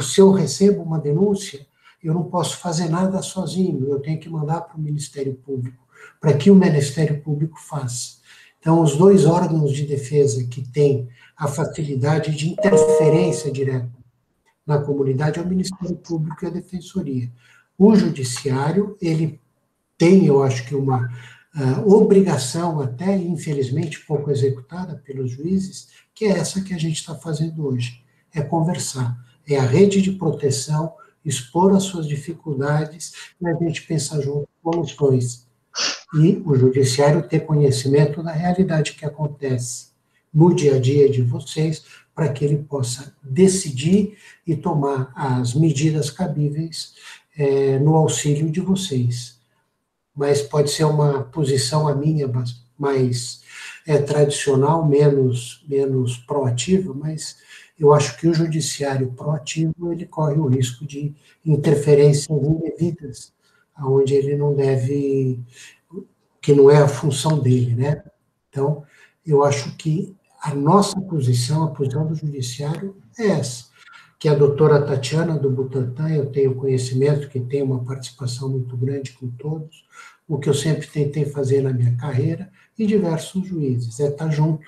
se eu recebo uma denúncia, eu não posso fazer nada sozinho, eu tenho que mandar para o Ministério Público, para que o Ministério Público faça. Então, os dois órgãos de defesa que têm a facilidade de interferência direta na comunidade é o Ministério Público e a Defensoria. O Judiciário, ele tem, eu acho que uma obrigação, até infelizmente pouco executada pelos juízes, que é essa que a gente está fazendo hoje, é conversar, é a rede de proteção, expor as suas dificuldades e a gente pensar junto com os dois. E o judiciário ter conhecimento da realidade que acontece no dia a dia de vocês, para que ele possa decidir e tomar as medidas cabíveis no auxílio de vocês. Mas pode ser uma posição a minha mais tradicional, menos proativa, mas eu acho que o judiciário proativo ele corre o risco de interferências indevidas, aonde ele não deve, que não é a função dele, né? Então, eu acho que a nossa posição, a posição do judiciário é essa, que a doutora Tatiana do Butantã, eu tenho conhecimento que tem uma participação muito grande com todos, o que eu sempre tentei fazer na minha carreira, e diversos juízes, estar junto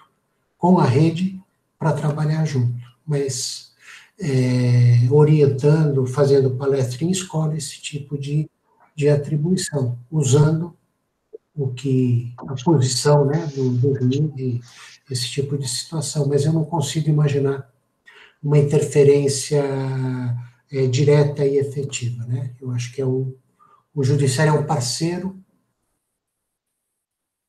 com a rede para trabalhar junto, mas orientando, fazendo palestra em escola, esse tipo de atribuição, usando a posição, né, do esse tipo de situação, mas eu não consigo imaginar uma interferência direta e efetiva, né? Eu acho que o judiciário é um parceiro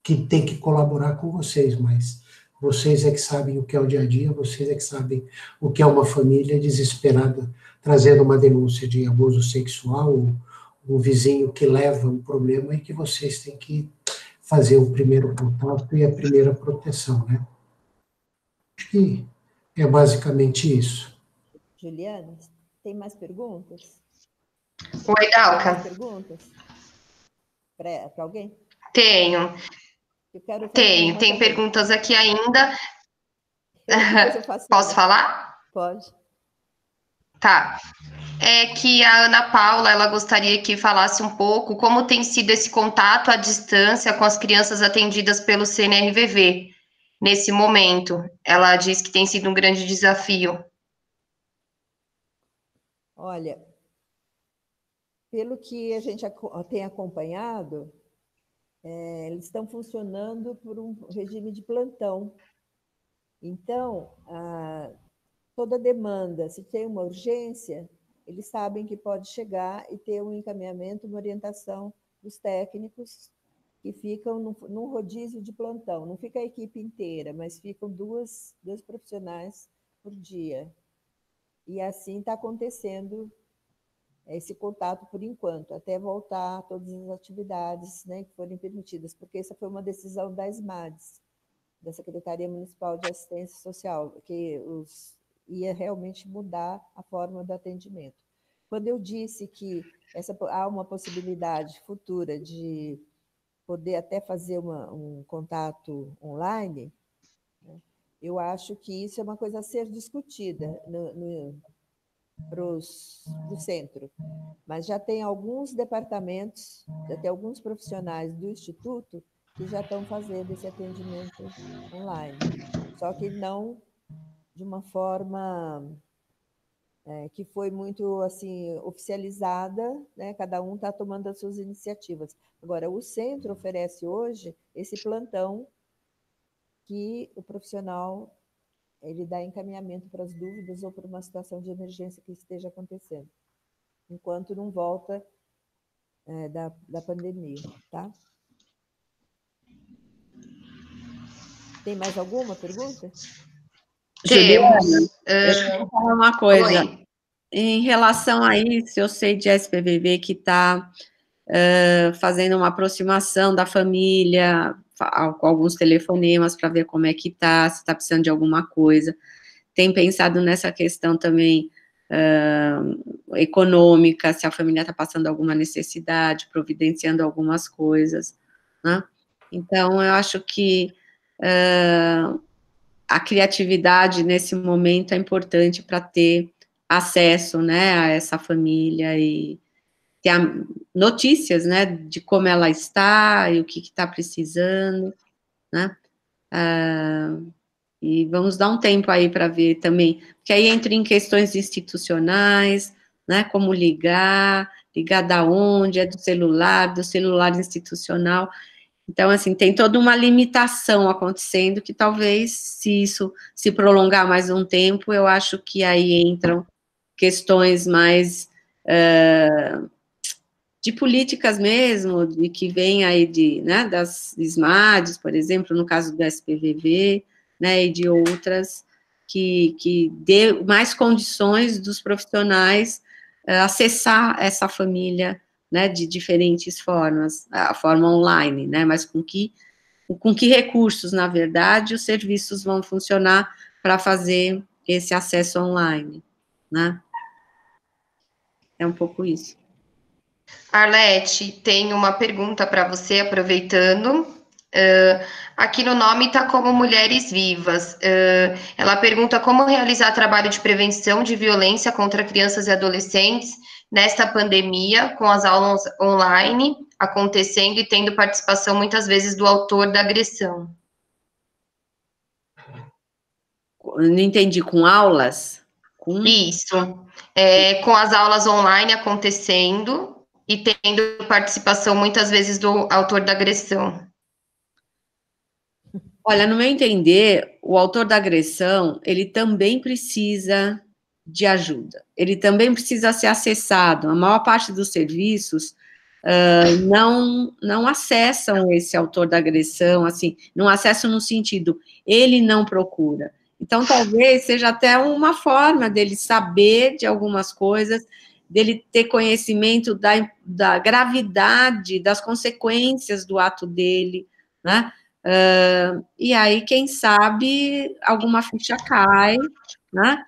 que tem que colaborar com vocês, mas vocês é que sabem o que é o dia a dia, vocês é que sabem o que é uma família desesperada trazendo uma denúncia de abuso sexual, ou um vizinho que leva um problema e que vocês têm que fazer o primeiro contato e a primeira proteção, né? Acho que é basicamente isso. Juliana, tem mais perguntas? Oi, Dalka. Tem perguntas? Para alguém? Tenho. Tem perguntas aqui ainda. Posso falar? Pode. Tá. É que a Ana Paula, ela gostaria que falasse um pouco como tem sido esse contato à distância com as crianças atendidas pelo CNRVV nesse momento. Ela diz que tem sido um grande desafio. Olha, pelo que a gente tem acompanhado, eles estão funcionando por um regime de plantão. Então, toda demanda, se tem uma urgência, eles sabem que pode chegar e ter um encaminhamento, uma orientação dos técnicos que ficam num rodízio de plantão. Não fica a equipe inteira, mas ficam dois profissionais por dia. E assim está acontecendo esse contato por enquanto, até voltar todas as atividades, né, que forem permitidas, porque essa foi uma decisão da SMADS, da Secretaria Municipal de Assistência Social, que ia realmente mudar a forma do atendimento. Quando eu disse que há uma possibilidade futura de poder até fazer um contato online, né, eu acho que isso é uma coisa a ser discutida para o centro, mas já tem alguns departamentos, já tem alguns profissionais do Instituto que já estão fazendo esse atendimento online, só que não de uma forma que foi muito assim, oficializada, né? Cada um está tomando as suas iniciativas. Agora, o centro oferece hoje esse plantão que o profissional ele dá encaminhamento para as dúvidas ou para uma situação de emergência que esteja acontecendo, enquanto não volta da pandemia, tá? Tem mais alguma pergunta? Juliana, deixa eu falar uma coisa. Oi. Em relação a isso, eu sei de SPVV que está fazendo uma aproximação da família, com alguns telefonemas para ver como é que está, se está precisando de alguma coisa. Tem pensado nessa questão também econômica, se a família está passando alguma necessidade, providenciando algumas coisas, né? Então, eu acho que a criatividade nesse momento é importante para ter acesso, né, a essa família e ter notícias, né, de como ela está e o que está precisando, né? E vamos dar um tempo aí para ver também, porque aí entra em questões institucionais, né, como ligar da onde, é do celular institucional. Então, assim, tem toda uma limitação acontecendo que talvez, se isso se prolongar mais um tempo, eu acho que aí entram questões mais de políticas mesmo, de que vem aí de, né, das SMADs, por exemplo, no caso do SPVV, né, e de outras, que dê mais condições dos profissionais acessar essa família, né, de diferentes formas, a forma online, né, mas com que recursos, na verdade, os serviços vão funcionar para fazer esse acesso online, né? É um pouco isso. Arlete, tem uma pergunta para você, aproveitando. Aqui no nome está como Mulheres Vivas. Ela pergunta como realizar trabalho de prevenção de violência contra crianças e adolescentes nesta pandemia, com as aulas online acontecendo e tendo participação muitas vezes do autor da agressão. Não entendi, com aulas? Isso, com as aulas online acontecendo e tendo participação muitas vezes do autor da agressão. Olha, no meu entender, o autor da agressão, ele também precisa de ajuda. Ele também precisa ser acessado. A maior parte dos serviços não acessam esse autor da agressão, assim, não acessam no sentido, ele não procura. Então, talvez seja até uma forma dele saber de algumas coisas, dele ter conhecimento da gravidade, das consequências do ato dele, né? E aí, quem sabe, alguma ficha cai, né?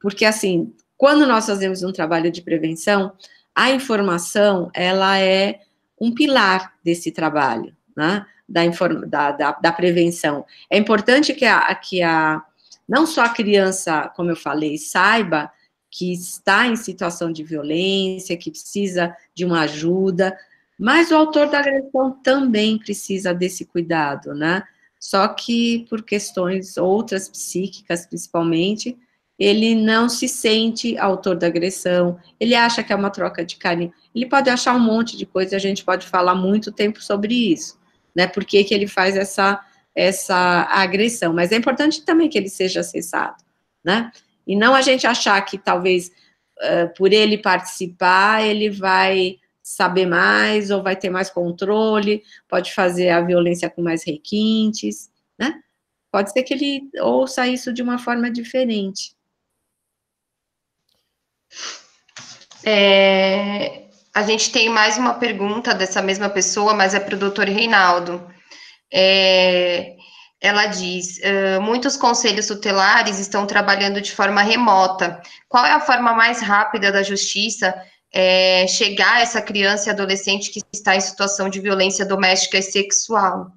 Porque, assim, quando nós fazemos um trabalho de prevenção, a informação, ela é um pilar desse trabalho, né? Da prevenção. É importante que não só a criança, como eu falei, saiba que está em situação de violência, que precisa de uma ajuda, mas o autor da agressão também precisa desse cuidado, né? Só que por questões outras psíquicas, principalmente, ele não se sente autor da agressão, ele acha que é uma troca de carinho, ele pode achar um monte de coisa, a gente pode falar muito tempo sobre isso, né? Por que que ele faz essa agressão, mas é importante também que ele seja acessado, né? E não a gente achar que talvez por ele participar, ele vai saber mais, ou vai ter mais controle, pode fazer a violência com mais requintes, né? Pode ser que ele ouça isso de uma forma diferente. A gente tem mais uma pergunta dessa mesma pessoa, mas é para o doutor Reinaldo. Ela diz, muitos conselhos tutelares estão trabalhando de forma remota. Qual é a forma mais rápida da justiça chegar a essa criança e adolescente que está em situação de violência doméstica e sexual?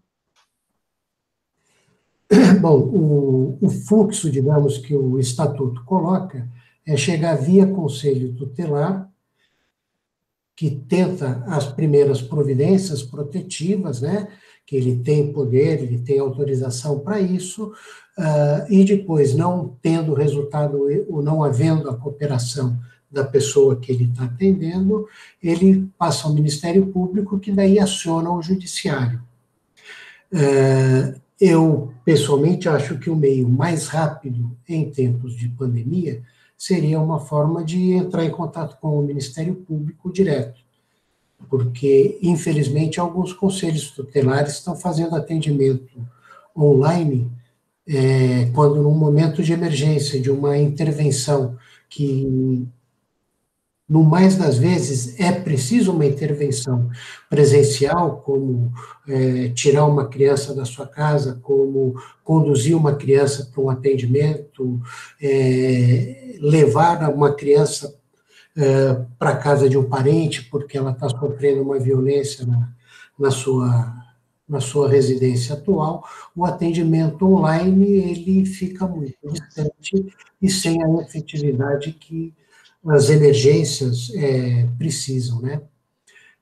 Bom, o fluxo, digamos, que o estatuto coloca é chegar via conselho tutelar, que tenta as primeiras providências protetivas, né, que ele tem poder, ele tem autorização para isso, e depois, não tendo resultado ou não havendo a cooperação da pessoa que ele está atendendo, ele passa ao Ministério Público, que daí aciona o Judiciário. Eu, pessoalmente, acho que o meio mais rápido em tempos de pandemia seria uma forma de entrar em contato com o Ministério Público direto, porque, infelizmente, alguns conselhos tutelares estão fazendo atendimento online quando, num momento de emergência, de uma intervenção que, no mais das vezes, é preciso uma intervenção presencial, como tirar uma criança da sua casa, como conduzir uma criança para um atendimento, levar uma criança para a casa de um parente, porque ela está sofrendo uma violência na sua residência atual. O atendimento online, ele fica muito distante e sem a efetividade que as emergências precisam, né?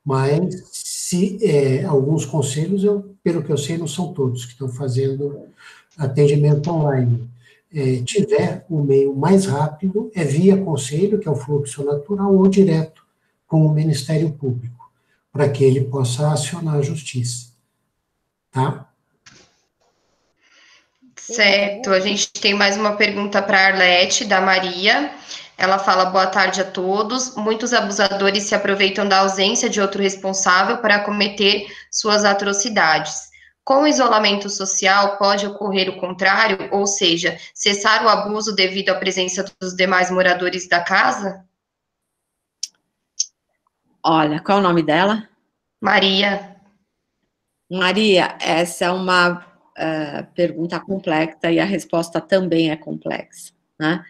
Mas se alguns conselhos, pelo que eu sei, não são todos que estão fazendo atendimento online. Tiver o meio mais rápido, é via conselho, que é o fluxo natural, ou direto com o Ministério Público, para que ele possa acionar a justiça, tá? Certo, a gente tem mais uma pergunta para a Arlete, da Maria. Ela fala, boa tarde a todos. Muitos abusadores se aproveitam da ausência de outro responsável para cometer suas atrocidades. Com o isolamento social, pode ocorrer o contrário, ou seja, cessar o abuso devido à presença dos demais moradores da casa? Olha, qual é o nome dela? Maria. Maria, essa é uma pergunta complexa e a resposta também é complexa, né?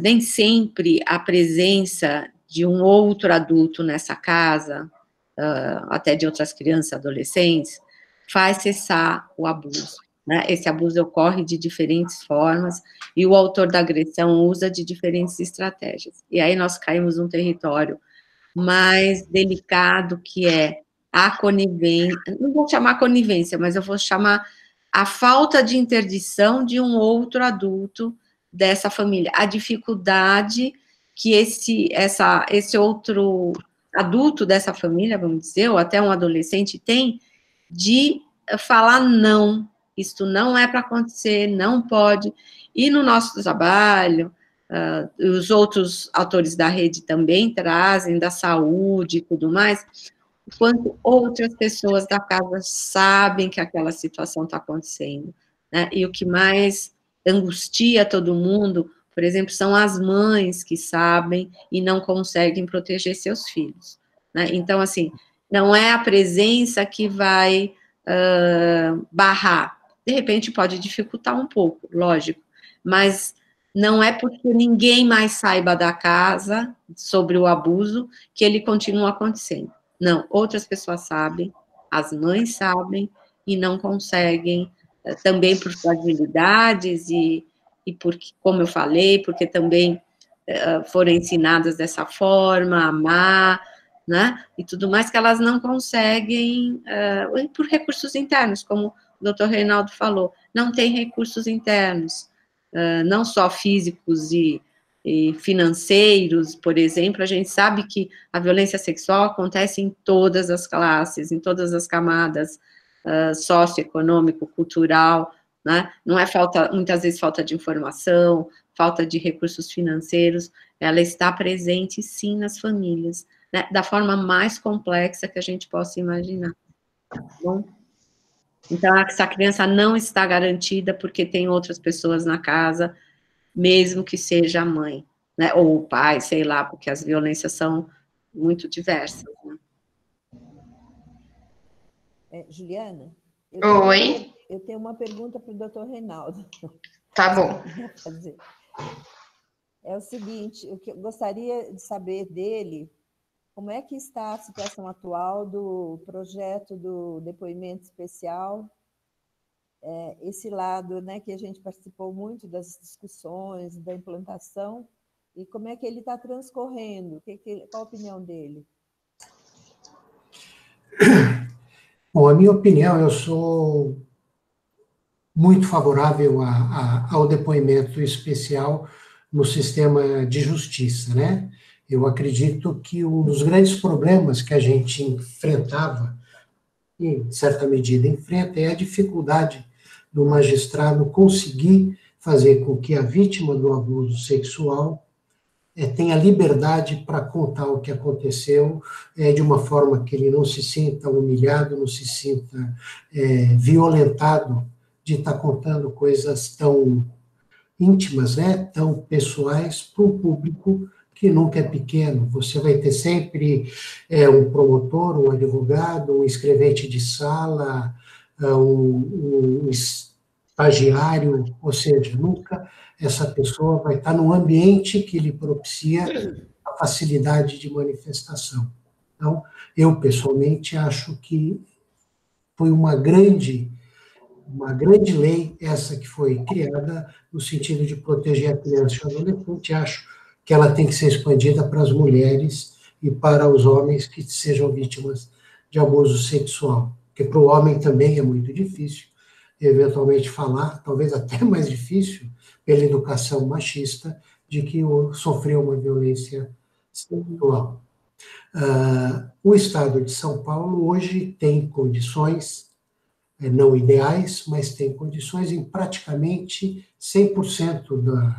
Nem sempre a presença de um outro adulto nessa casa, até de outras crianças, adolescentes, faz cessar o abuso, né? Esse abuso ocorre de diferentes formas e o autor da agressão usa de diferentes estratégias. E aí nós caímos num território mais delicado, que é a conivência, não vou chamar conivência, mas eu vou chamar a falta de interdição de um outro adulto dessa família, a dificuldade que esse outro adulto dessa família, vamos dizer, ou até um adolescente tem, de falar não, isto não é para acontecer, não pode. E no nosso trabalho, os outros autores da rede também trazem, da saúde e tudo mais, o quanto outras pessoas da casa sabem que aquela situação está acontecendo, né? E o que mais angustia todo mundo, por exemplo, são as mães que sabem e não conseguem proteger seus filhos, né? Então, assim, não é a presença que vai barrar. De repente pode dificultar um pouco, lógico, mas não é porque ninguém mais saiba da casa sobre o abuso que ele continua acontecendo. Não, outras pessoas sabem, as mães sabem e não conseguem, também por fragilidades e porque, como eu falei, porque também foram ensinadas dessa forma, a amar, né, e tudo mais, que elas não conseguem, por recursos internos, como o doutor Reinaldo falou, não tem recursos internos, não só físicos e financeiros, por exemplo. A gente sabe que a violência sexual acontece em todas as classes, em todas as camadas, socioeconômico, cultural, né? Não é falta, muitas vezes, falta de informação, falta de recursos financeiros, ela está presente, sim, nas famílias, né? Da forma mais complexa que a gente possa imaginar. Tá bom? Então, essa criança não está garantida porque tem outras pessoas na casa, mesmo que seja a mãe, né? Ou o pai, sei lá, porque as violências são muito diversas, né? Juliana? Oi? Eu tenho uma pergunta para o doutor Reinaldo. Tá bom. É o seguinte, o que eu gostaria de saber dele, como é que está a situação atual do projeto do depoimento especial, esse lado, né, que a gente participou muito das discussões, da implantação, e como é que ele está transcorrendo, qual a opinião dele? Bom, a minha opinião, eu sou muito favorável ao depoimento especial no sistema de justiça, né? Eu acredito que um dos grandes problemas que a gente enfrentava, e em certa medida enfrenta, é a dificuldade do magistrado conseguir fazer com que a vítima do abuso sexual tenha liberdade para contar o que aconteceu, de uma forma que ele não se sinta humilhado, não se sinta violentado de estar contando coisas tão íntimas, né, tão pessoais, para um público que nunca é pequeno. Você vai ter sempre um promotor, um advogado, um escrevente de sala, um estagiário, ou seja, nunca essa pessoa vai estar num ambiente que lhe propicia a facilidade de manifestação. Então, eu pessoalmente acho que foi uma grande lei essa que foi criada no sentido de proteger a criança e o adolescente. Acho que ela tem que ser expandida para as mulheres e para os homens que sejam vítimas de abuso sexual, porque para o homem também é muito difícil, eventualmente falar, talvez até mais difícil, pela educação machista, de que sofreu uma violência sexual. O Estado de São Paulo hoje tem condições, não ideais, mas tem condições em praticamente 100%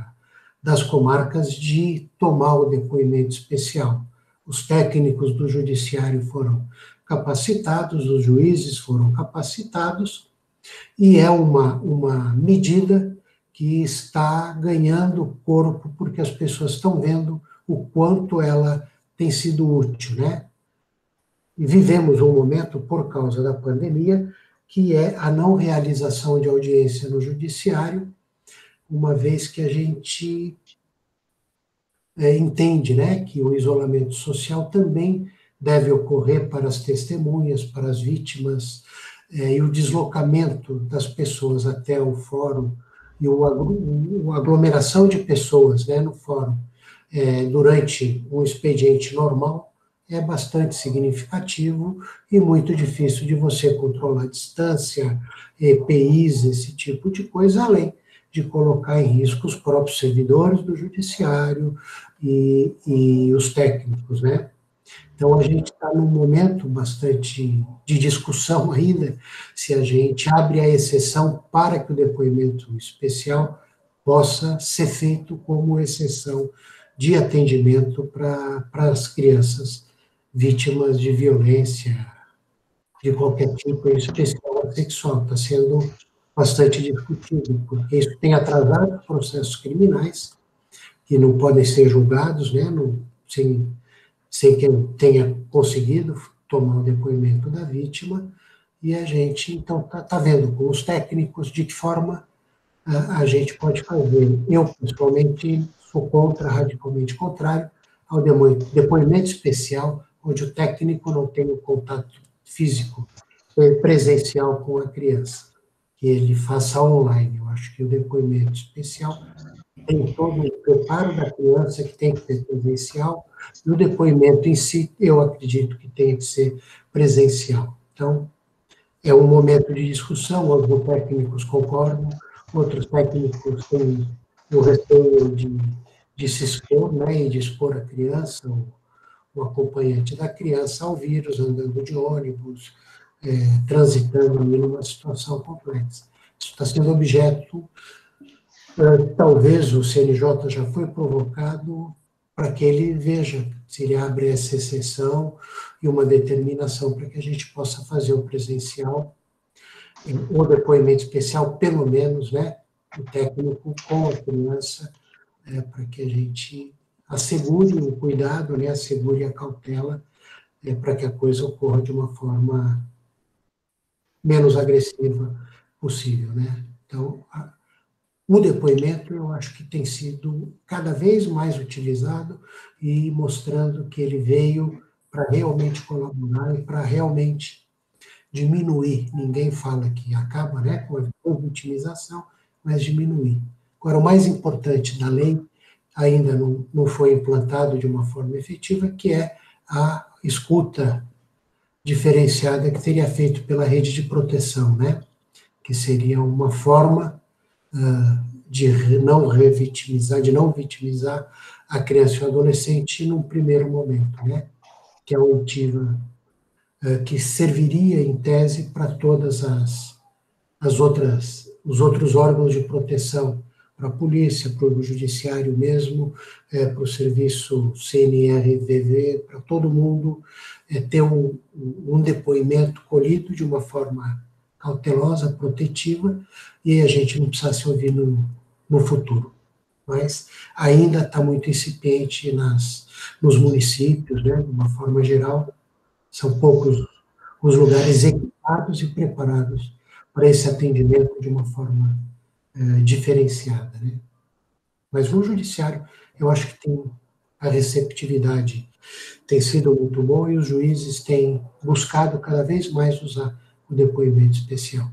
das comarcas de tomar o depoimento especial. Os técnicos do judiciário foram capacitados, os juízes foram capacitados, e é uma medida que está ganhando corpo, porque as pessoas estão vendo o quanto ela tem sido útil, né? E vivemos um momento, por causa da pandemia, que é a não realização de audiência no judiciário, uma vez que a gente entende, né, que o isolamento social também deve ocorrer para as testemunhas, para as vítimas, e o deslocamento das pessoas até o fórum e a aglomeração de pessoas, né, no fórum durante um expediente normal é bastante significativo e muito difícil de você controlar a distância, EPIs, esse tipo de coisa, além de colocar em risco os próprios servidores do judiciário e os técnicos, né? Então, a gente está num momento bastante de discussão ainda, se a gente abre a exceção para que o depoimento especial possa ser feito como exceção de atendimento para as crianças vítimas de violência, de qualquer tipo, em especial sexual. Está sendo bastante discutido, porque isso tem atrasado processos criminais, que não podem ser julgados, né, sem que tenha conseguido tomar o depoimento da vítima, e a gente, então, está vendo com os técnicos de que forma a gente pode fazer. Eu, principalmente, sou contra, radicalmente contrário, ao depoimento especial, onde o técnico não tem o contato físico presencial com a criança, que ele faça online. Eu acho que o depoimento especial tem todo o preparo da criança, que tem que ser presencial, e o depoimento em si, eu acredito que tem que ser presencial. Então, é um momento de discussão, alguns técnicos concordam, outros técnicos têm o receio de se expor, né, e de expor a criança, o acompanhante da criança ao vírus, andando de ônibus, transitando ali numa situação complexa. Isso está sendo objeto, talvez o CNJ já foi provocado para que ele veja se ele abre essa exceção e uma determinação para que a gente possa fazer o presencial, ou depoimento especial, pelo menos, né, o técnico com a criança, para que a gente assegure o cuidado, né, assegure a cautela, para que a coisa ocorra de uma forma menos agressiva possível, né? Então, o depoimento, eu acho que tem sido cada vez mais utilizado e mostrando que ele veio para realmente colaborar e para realmente diminuir. Ninguém fala que acaba, né, com a vitimização, mas diminuir. Agora, o mais importante da lei ainda não foi implantado de uma forma efetiva, que é a escuta diferenciada que seria feito pela rede de proteção, né? Que seria uma forma de não vitimizar a criança e o adolescente num primeiro momento, né? Que é a oitiva, que serviria em tese para todas os outros órgãos de proteção, para a polícia, para o judiciário mesmo, para o serviço CNRVV, para todo mundo ter um depoimento colhido de uma forma cautelosa, protetiva, e a gente não precisa se ouvir no futuro. Mas ainda está muito incipiente nos municípios, né, de uma forma geral, são poucos os lugares equipados e preparados para esse atendimento de uma forma diferenciada, né? Mas no judiciário, eu acho que tem a receptividade tem sido muito boa e os juízes têm buscado cada vez mais usar o depoimento especial.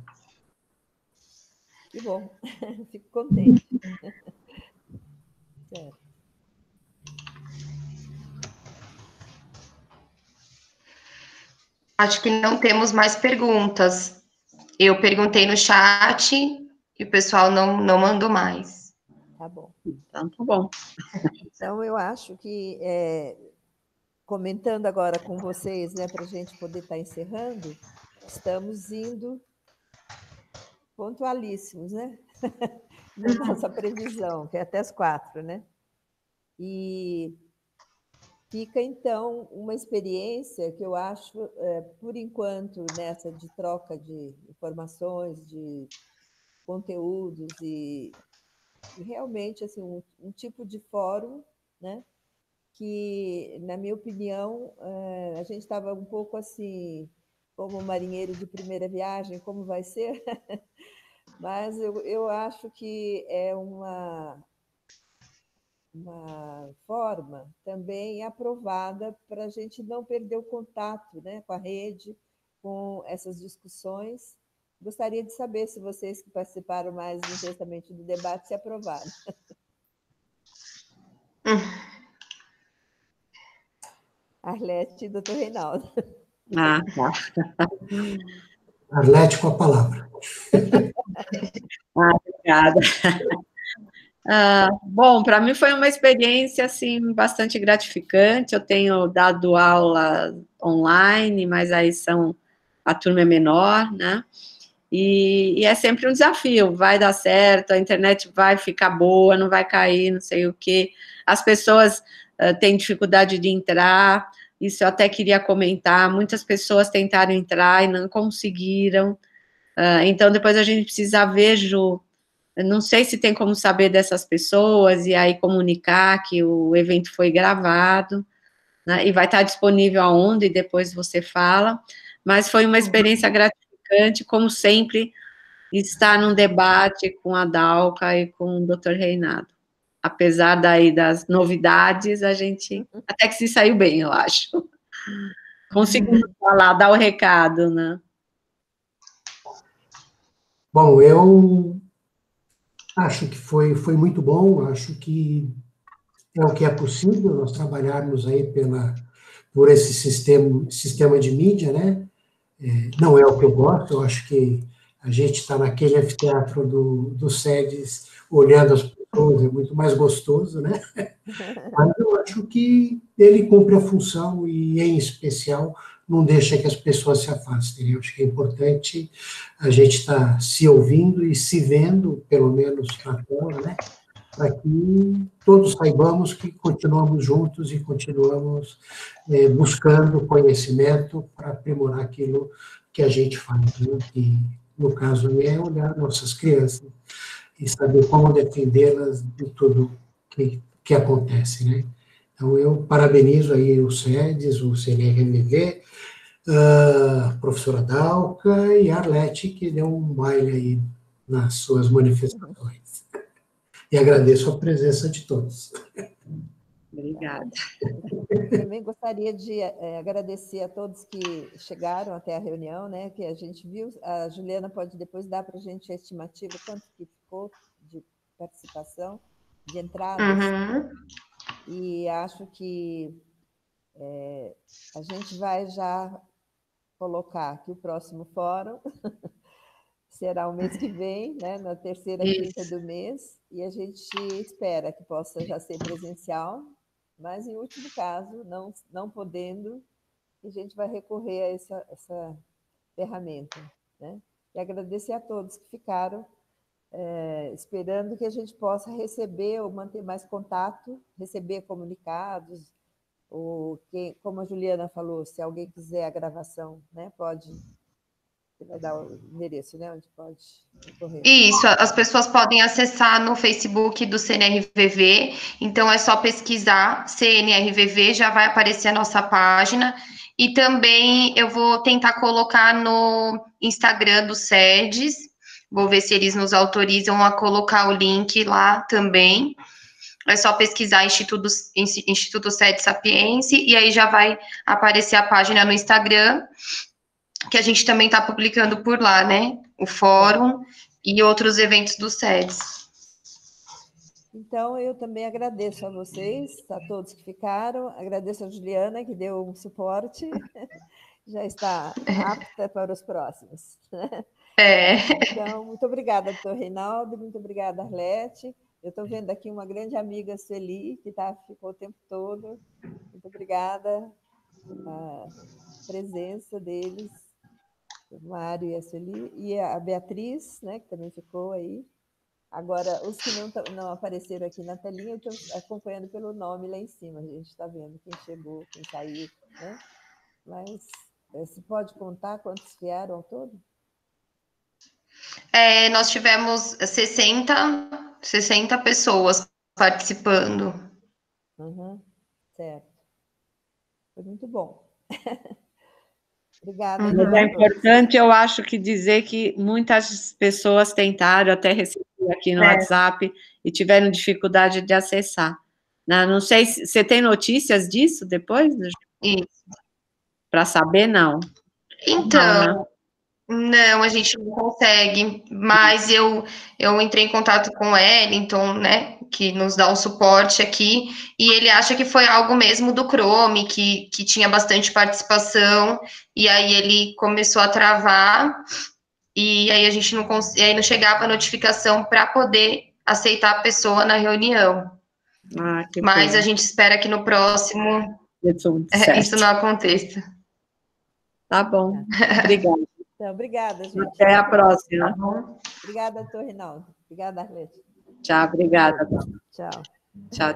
Que bom, fico contente. Acho que não temos mais perguntas. Eu perguntei no chat e o pessoal não mandou mais. Tá bom. Então, tá bom. Então, eu acho que, comentando agora com vocês, né, para a gente poder estar encerrando, estamos indo pontualíssimos, né? Na nossa previsão, que é até as 4, né? E fica, então, uma experiência que eu acho, por enquanto, nessa de troca de informações, de conteúdos e realmente assim, um tipo de fórum, né, que, na minha opinião, a gente estava um pouco assim, como marinheiro de primeira viagem, como vai ser? Mas eu acho que é uma forma também aprovada para a gente não perder o contato, né, com a rede, com essas discussões. Gostaria de saber se vocês que participaram mais intensamente do debate se aprovaram. Arlete e doutor Reinaldo. Ah, tá. Arlete com a palavra. Ah, obrigada. Ah, bom, para mim foi uma experiência assim, bastante gratificante. Eu tenho dado aula online, mas aí a turma é menor, né? E é sempre um desafio, vai dar certo, a internet vai ficar boa, não vai cair, não sei o quê. As pessoas têm dificuldade de entrar, isso eu até queria comentar, muitas pessoas tentaram entrar e não conseguiram. Então, depois a gente precisa ver, Ju, não sei se tem como saber dessas pessoas e aí comunicar que o evento foi gravado, né, e vai estar disponível aonde e depois você fala, mas foi uma experiência gratificante. gratificante, como sempre, estar num debate com a Dalka e com o Dr. Reinaldo. Apesar daí das novidades, a gente até que se saiu bem, eu acho. Conseguimos falar, dar o recado, né? Bom, eu acho que foi muito bom, acho que é o que é possível nós trabalharmos aí por esse sistema de mídia, né? Não é o que eu gosto, eu acho que a gente está naquele anfiteatro do SEDES, olhando as pessoas, é muito mais gostoso, né? Mas eu acho que ele cumpre a função e, em especial, não deixa que as pessoas se afastem. Eu acho que é importante a gente estar se ouvindo e se vendo, pelo menos na tela, né? Para que todos saibamos que continuamos juntos e continuamos buscando conhecimento para aprimorar aquilo que a gente faz, né? E, no caso, é olhar nossas crianças e saber como defendê-las de tudo que acontece, né? Então, eu parabenizo aí o SEDES, o CNRVV, a professora Dalka e a Arlete, que deu um baile aí nas suas manifestações. E agradeço a presença de todos. Obrigada. Eu também gostaria de agradecer a todos que chegaram até a reunião, né, que a gente viu. A Juliana pode depois dar para a gente a estimativa, quanto que ficou de participação, de entrada. Uhum. E acho que a gente vai já colocar que o próximo fórum será o mês que vem, né, na terceira quinta do mês, e a gente espera que possa já ser presencial, mas, em último caso, não podendo, a gente vai recorrer a essa ferramenta, né? E agradecer a todos que ficaram, esperando que a gente possa receber ou manter mais contato, receber comunicados, ou como a Juliana falou, se alguém quiser a gravação, né, pode... Você vai dar o endereço, né, onde pode correr. Isso, as pessoas podem acessar no Facebook do CNRVV, então é só pesquisar CNRVV, já vai aparecer a nossa página, e também eu vou tentar colocar no Instagram do SEDES, vou ver se eles nos autorizam a colocar o link lá também, é só pesquisar Instituto Sedes Sapientiae, e aí já vai aparecer a página no Instagram, que a gente também está publicando por lá, né? O fórum e outros eventos do SEDES. Então, eu também agradeço a vocês, a todos que ficaram, agradeço a Juliana, que deu um suporte, já está apta para os próximos. Então, muito obrigada, doutor Reinaldo, muito obrigada, Arlete. Eu estou vendo aqui uma grande amiga, Sueli, que ficou o tempo todo. Muito obrigada pela presença deles. O Mário e a Sueli, e a Beatriz, né, que também ficou aí. Agora, os que não apareceram aqui na telinha, eu estou acompanhando pelo nome lá em cima, a gente está vendo quem chegou, quem saiu, né? Mas você pode contar quantos vieram ao todo? Nós tivemos 60 pessoas participando. Uhum, certo. Foi muito bom. Obrigada. Mas é importante, eu acho, que dizer que muitas pessoas tentaram, até receber aqui no WhatsApp, e tiveram dificuldade de acessar. Não sei se você tem notícias disso depois? Para saber, não. Então, não, a gente não consegue, mas eu entrei em contato com o Wellington, né, que nos dá um suporte aqui, e ele acha que foi algo mesmo do Chrome, que tinha bastante participação, e aí ele começou a travar, e aí a gente não chegava a notificação para poder aceitar a pessoa na reunião. Mas a gente espera que no próximo isso não aconteça. Tá bom. Obrigada. Então, obrigada, gente. Até a próxima. Obrigada, doutor Reinaldo. Obrigada, Arlete. Tchau, obrigada. Tchau. Tchau.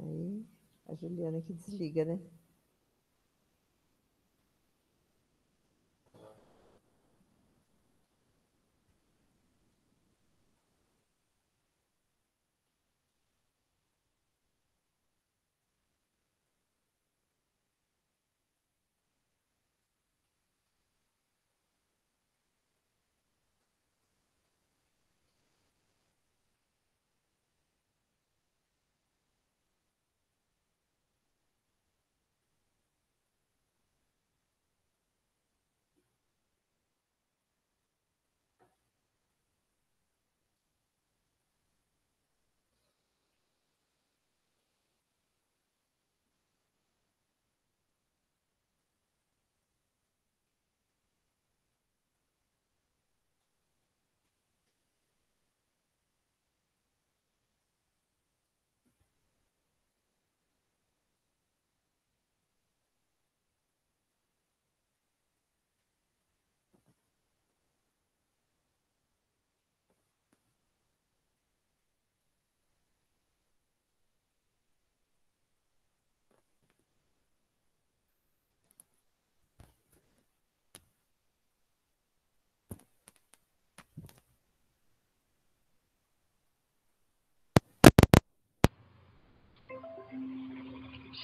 Aí, a Juliana que desliga, né?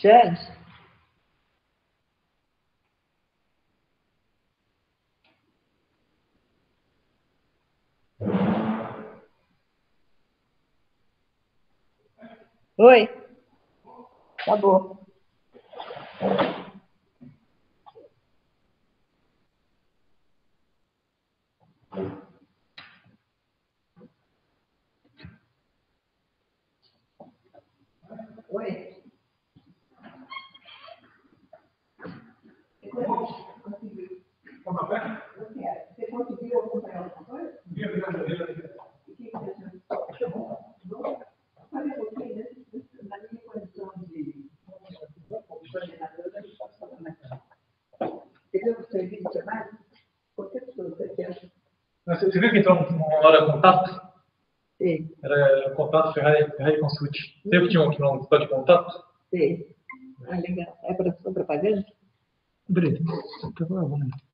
SMADS, oi, acabou. Oi. Você conseguiu acompanhar alguma coisa? Na minha condição de coordenadora, eu posso falar mais rápido. Entendeu? Serviço de análise? Qualquer pessoa, você acha? Você viu que entrou uma hora contato? Sim. Era contato Ferrari Consult. Sempre tinha um que não está de contato? Sim. Ah, legal. É para propaganda? Brito, está bom.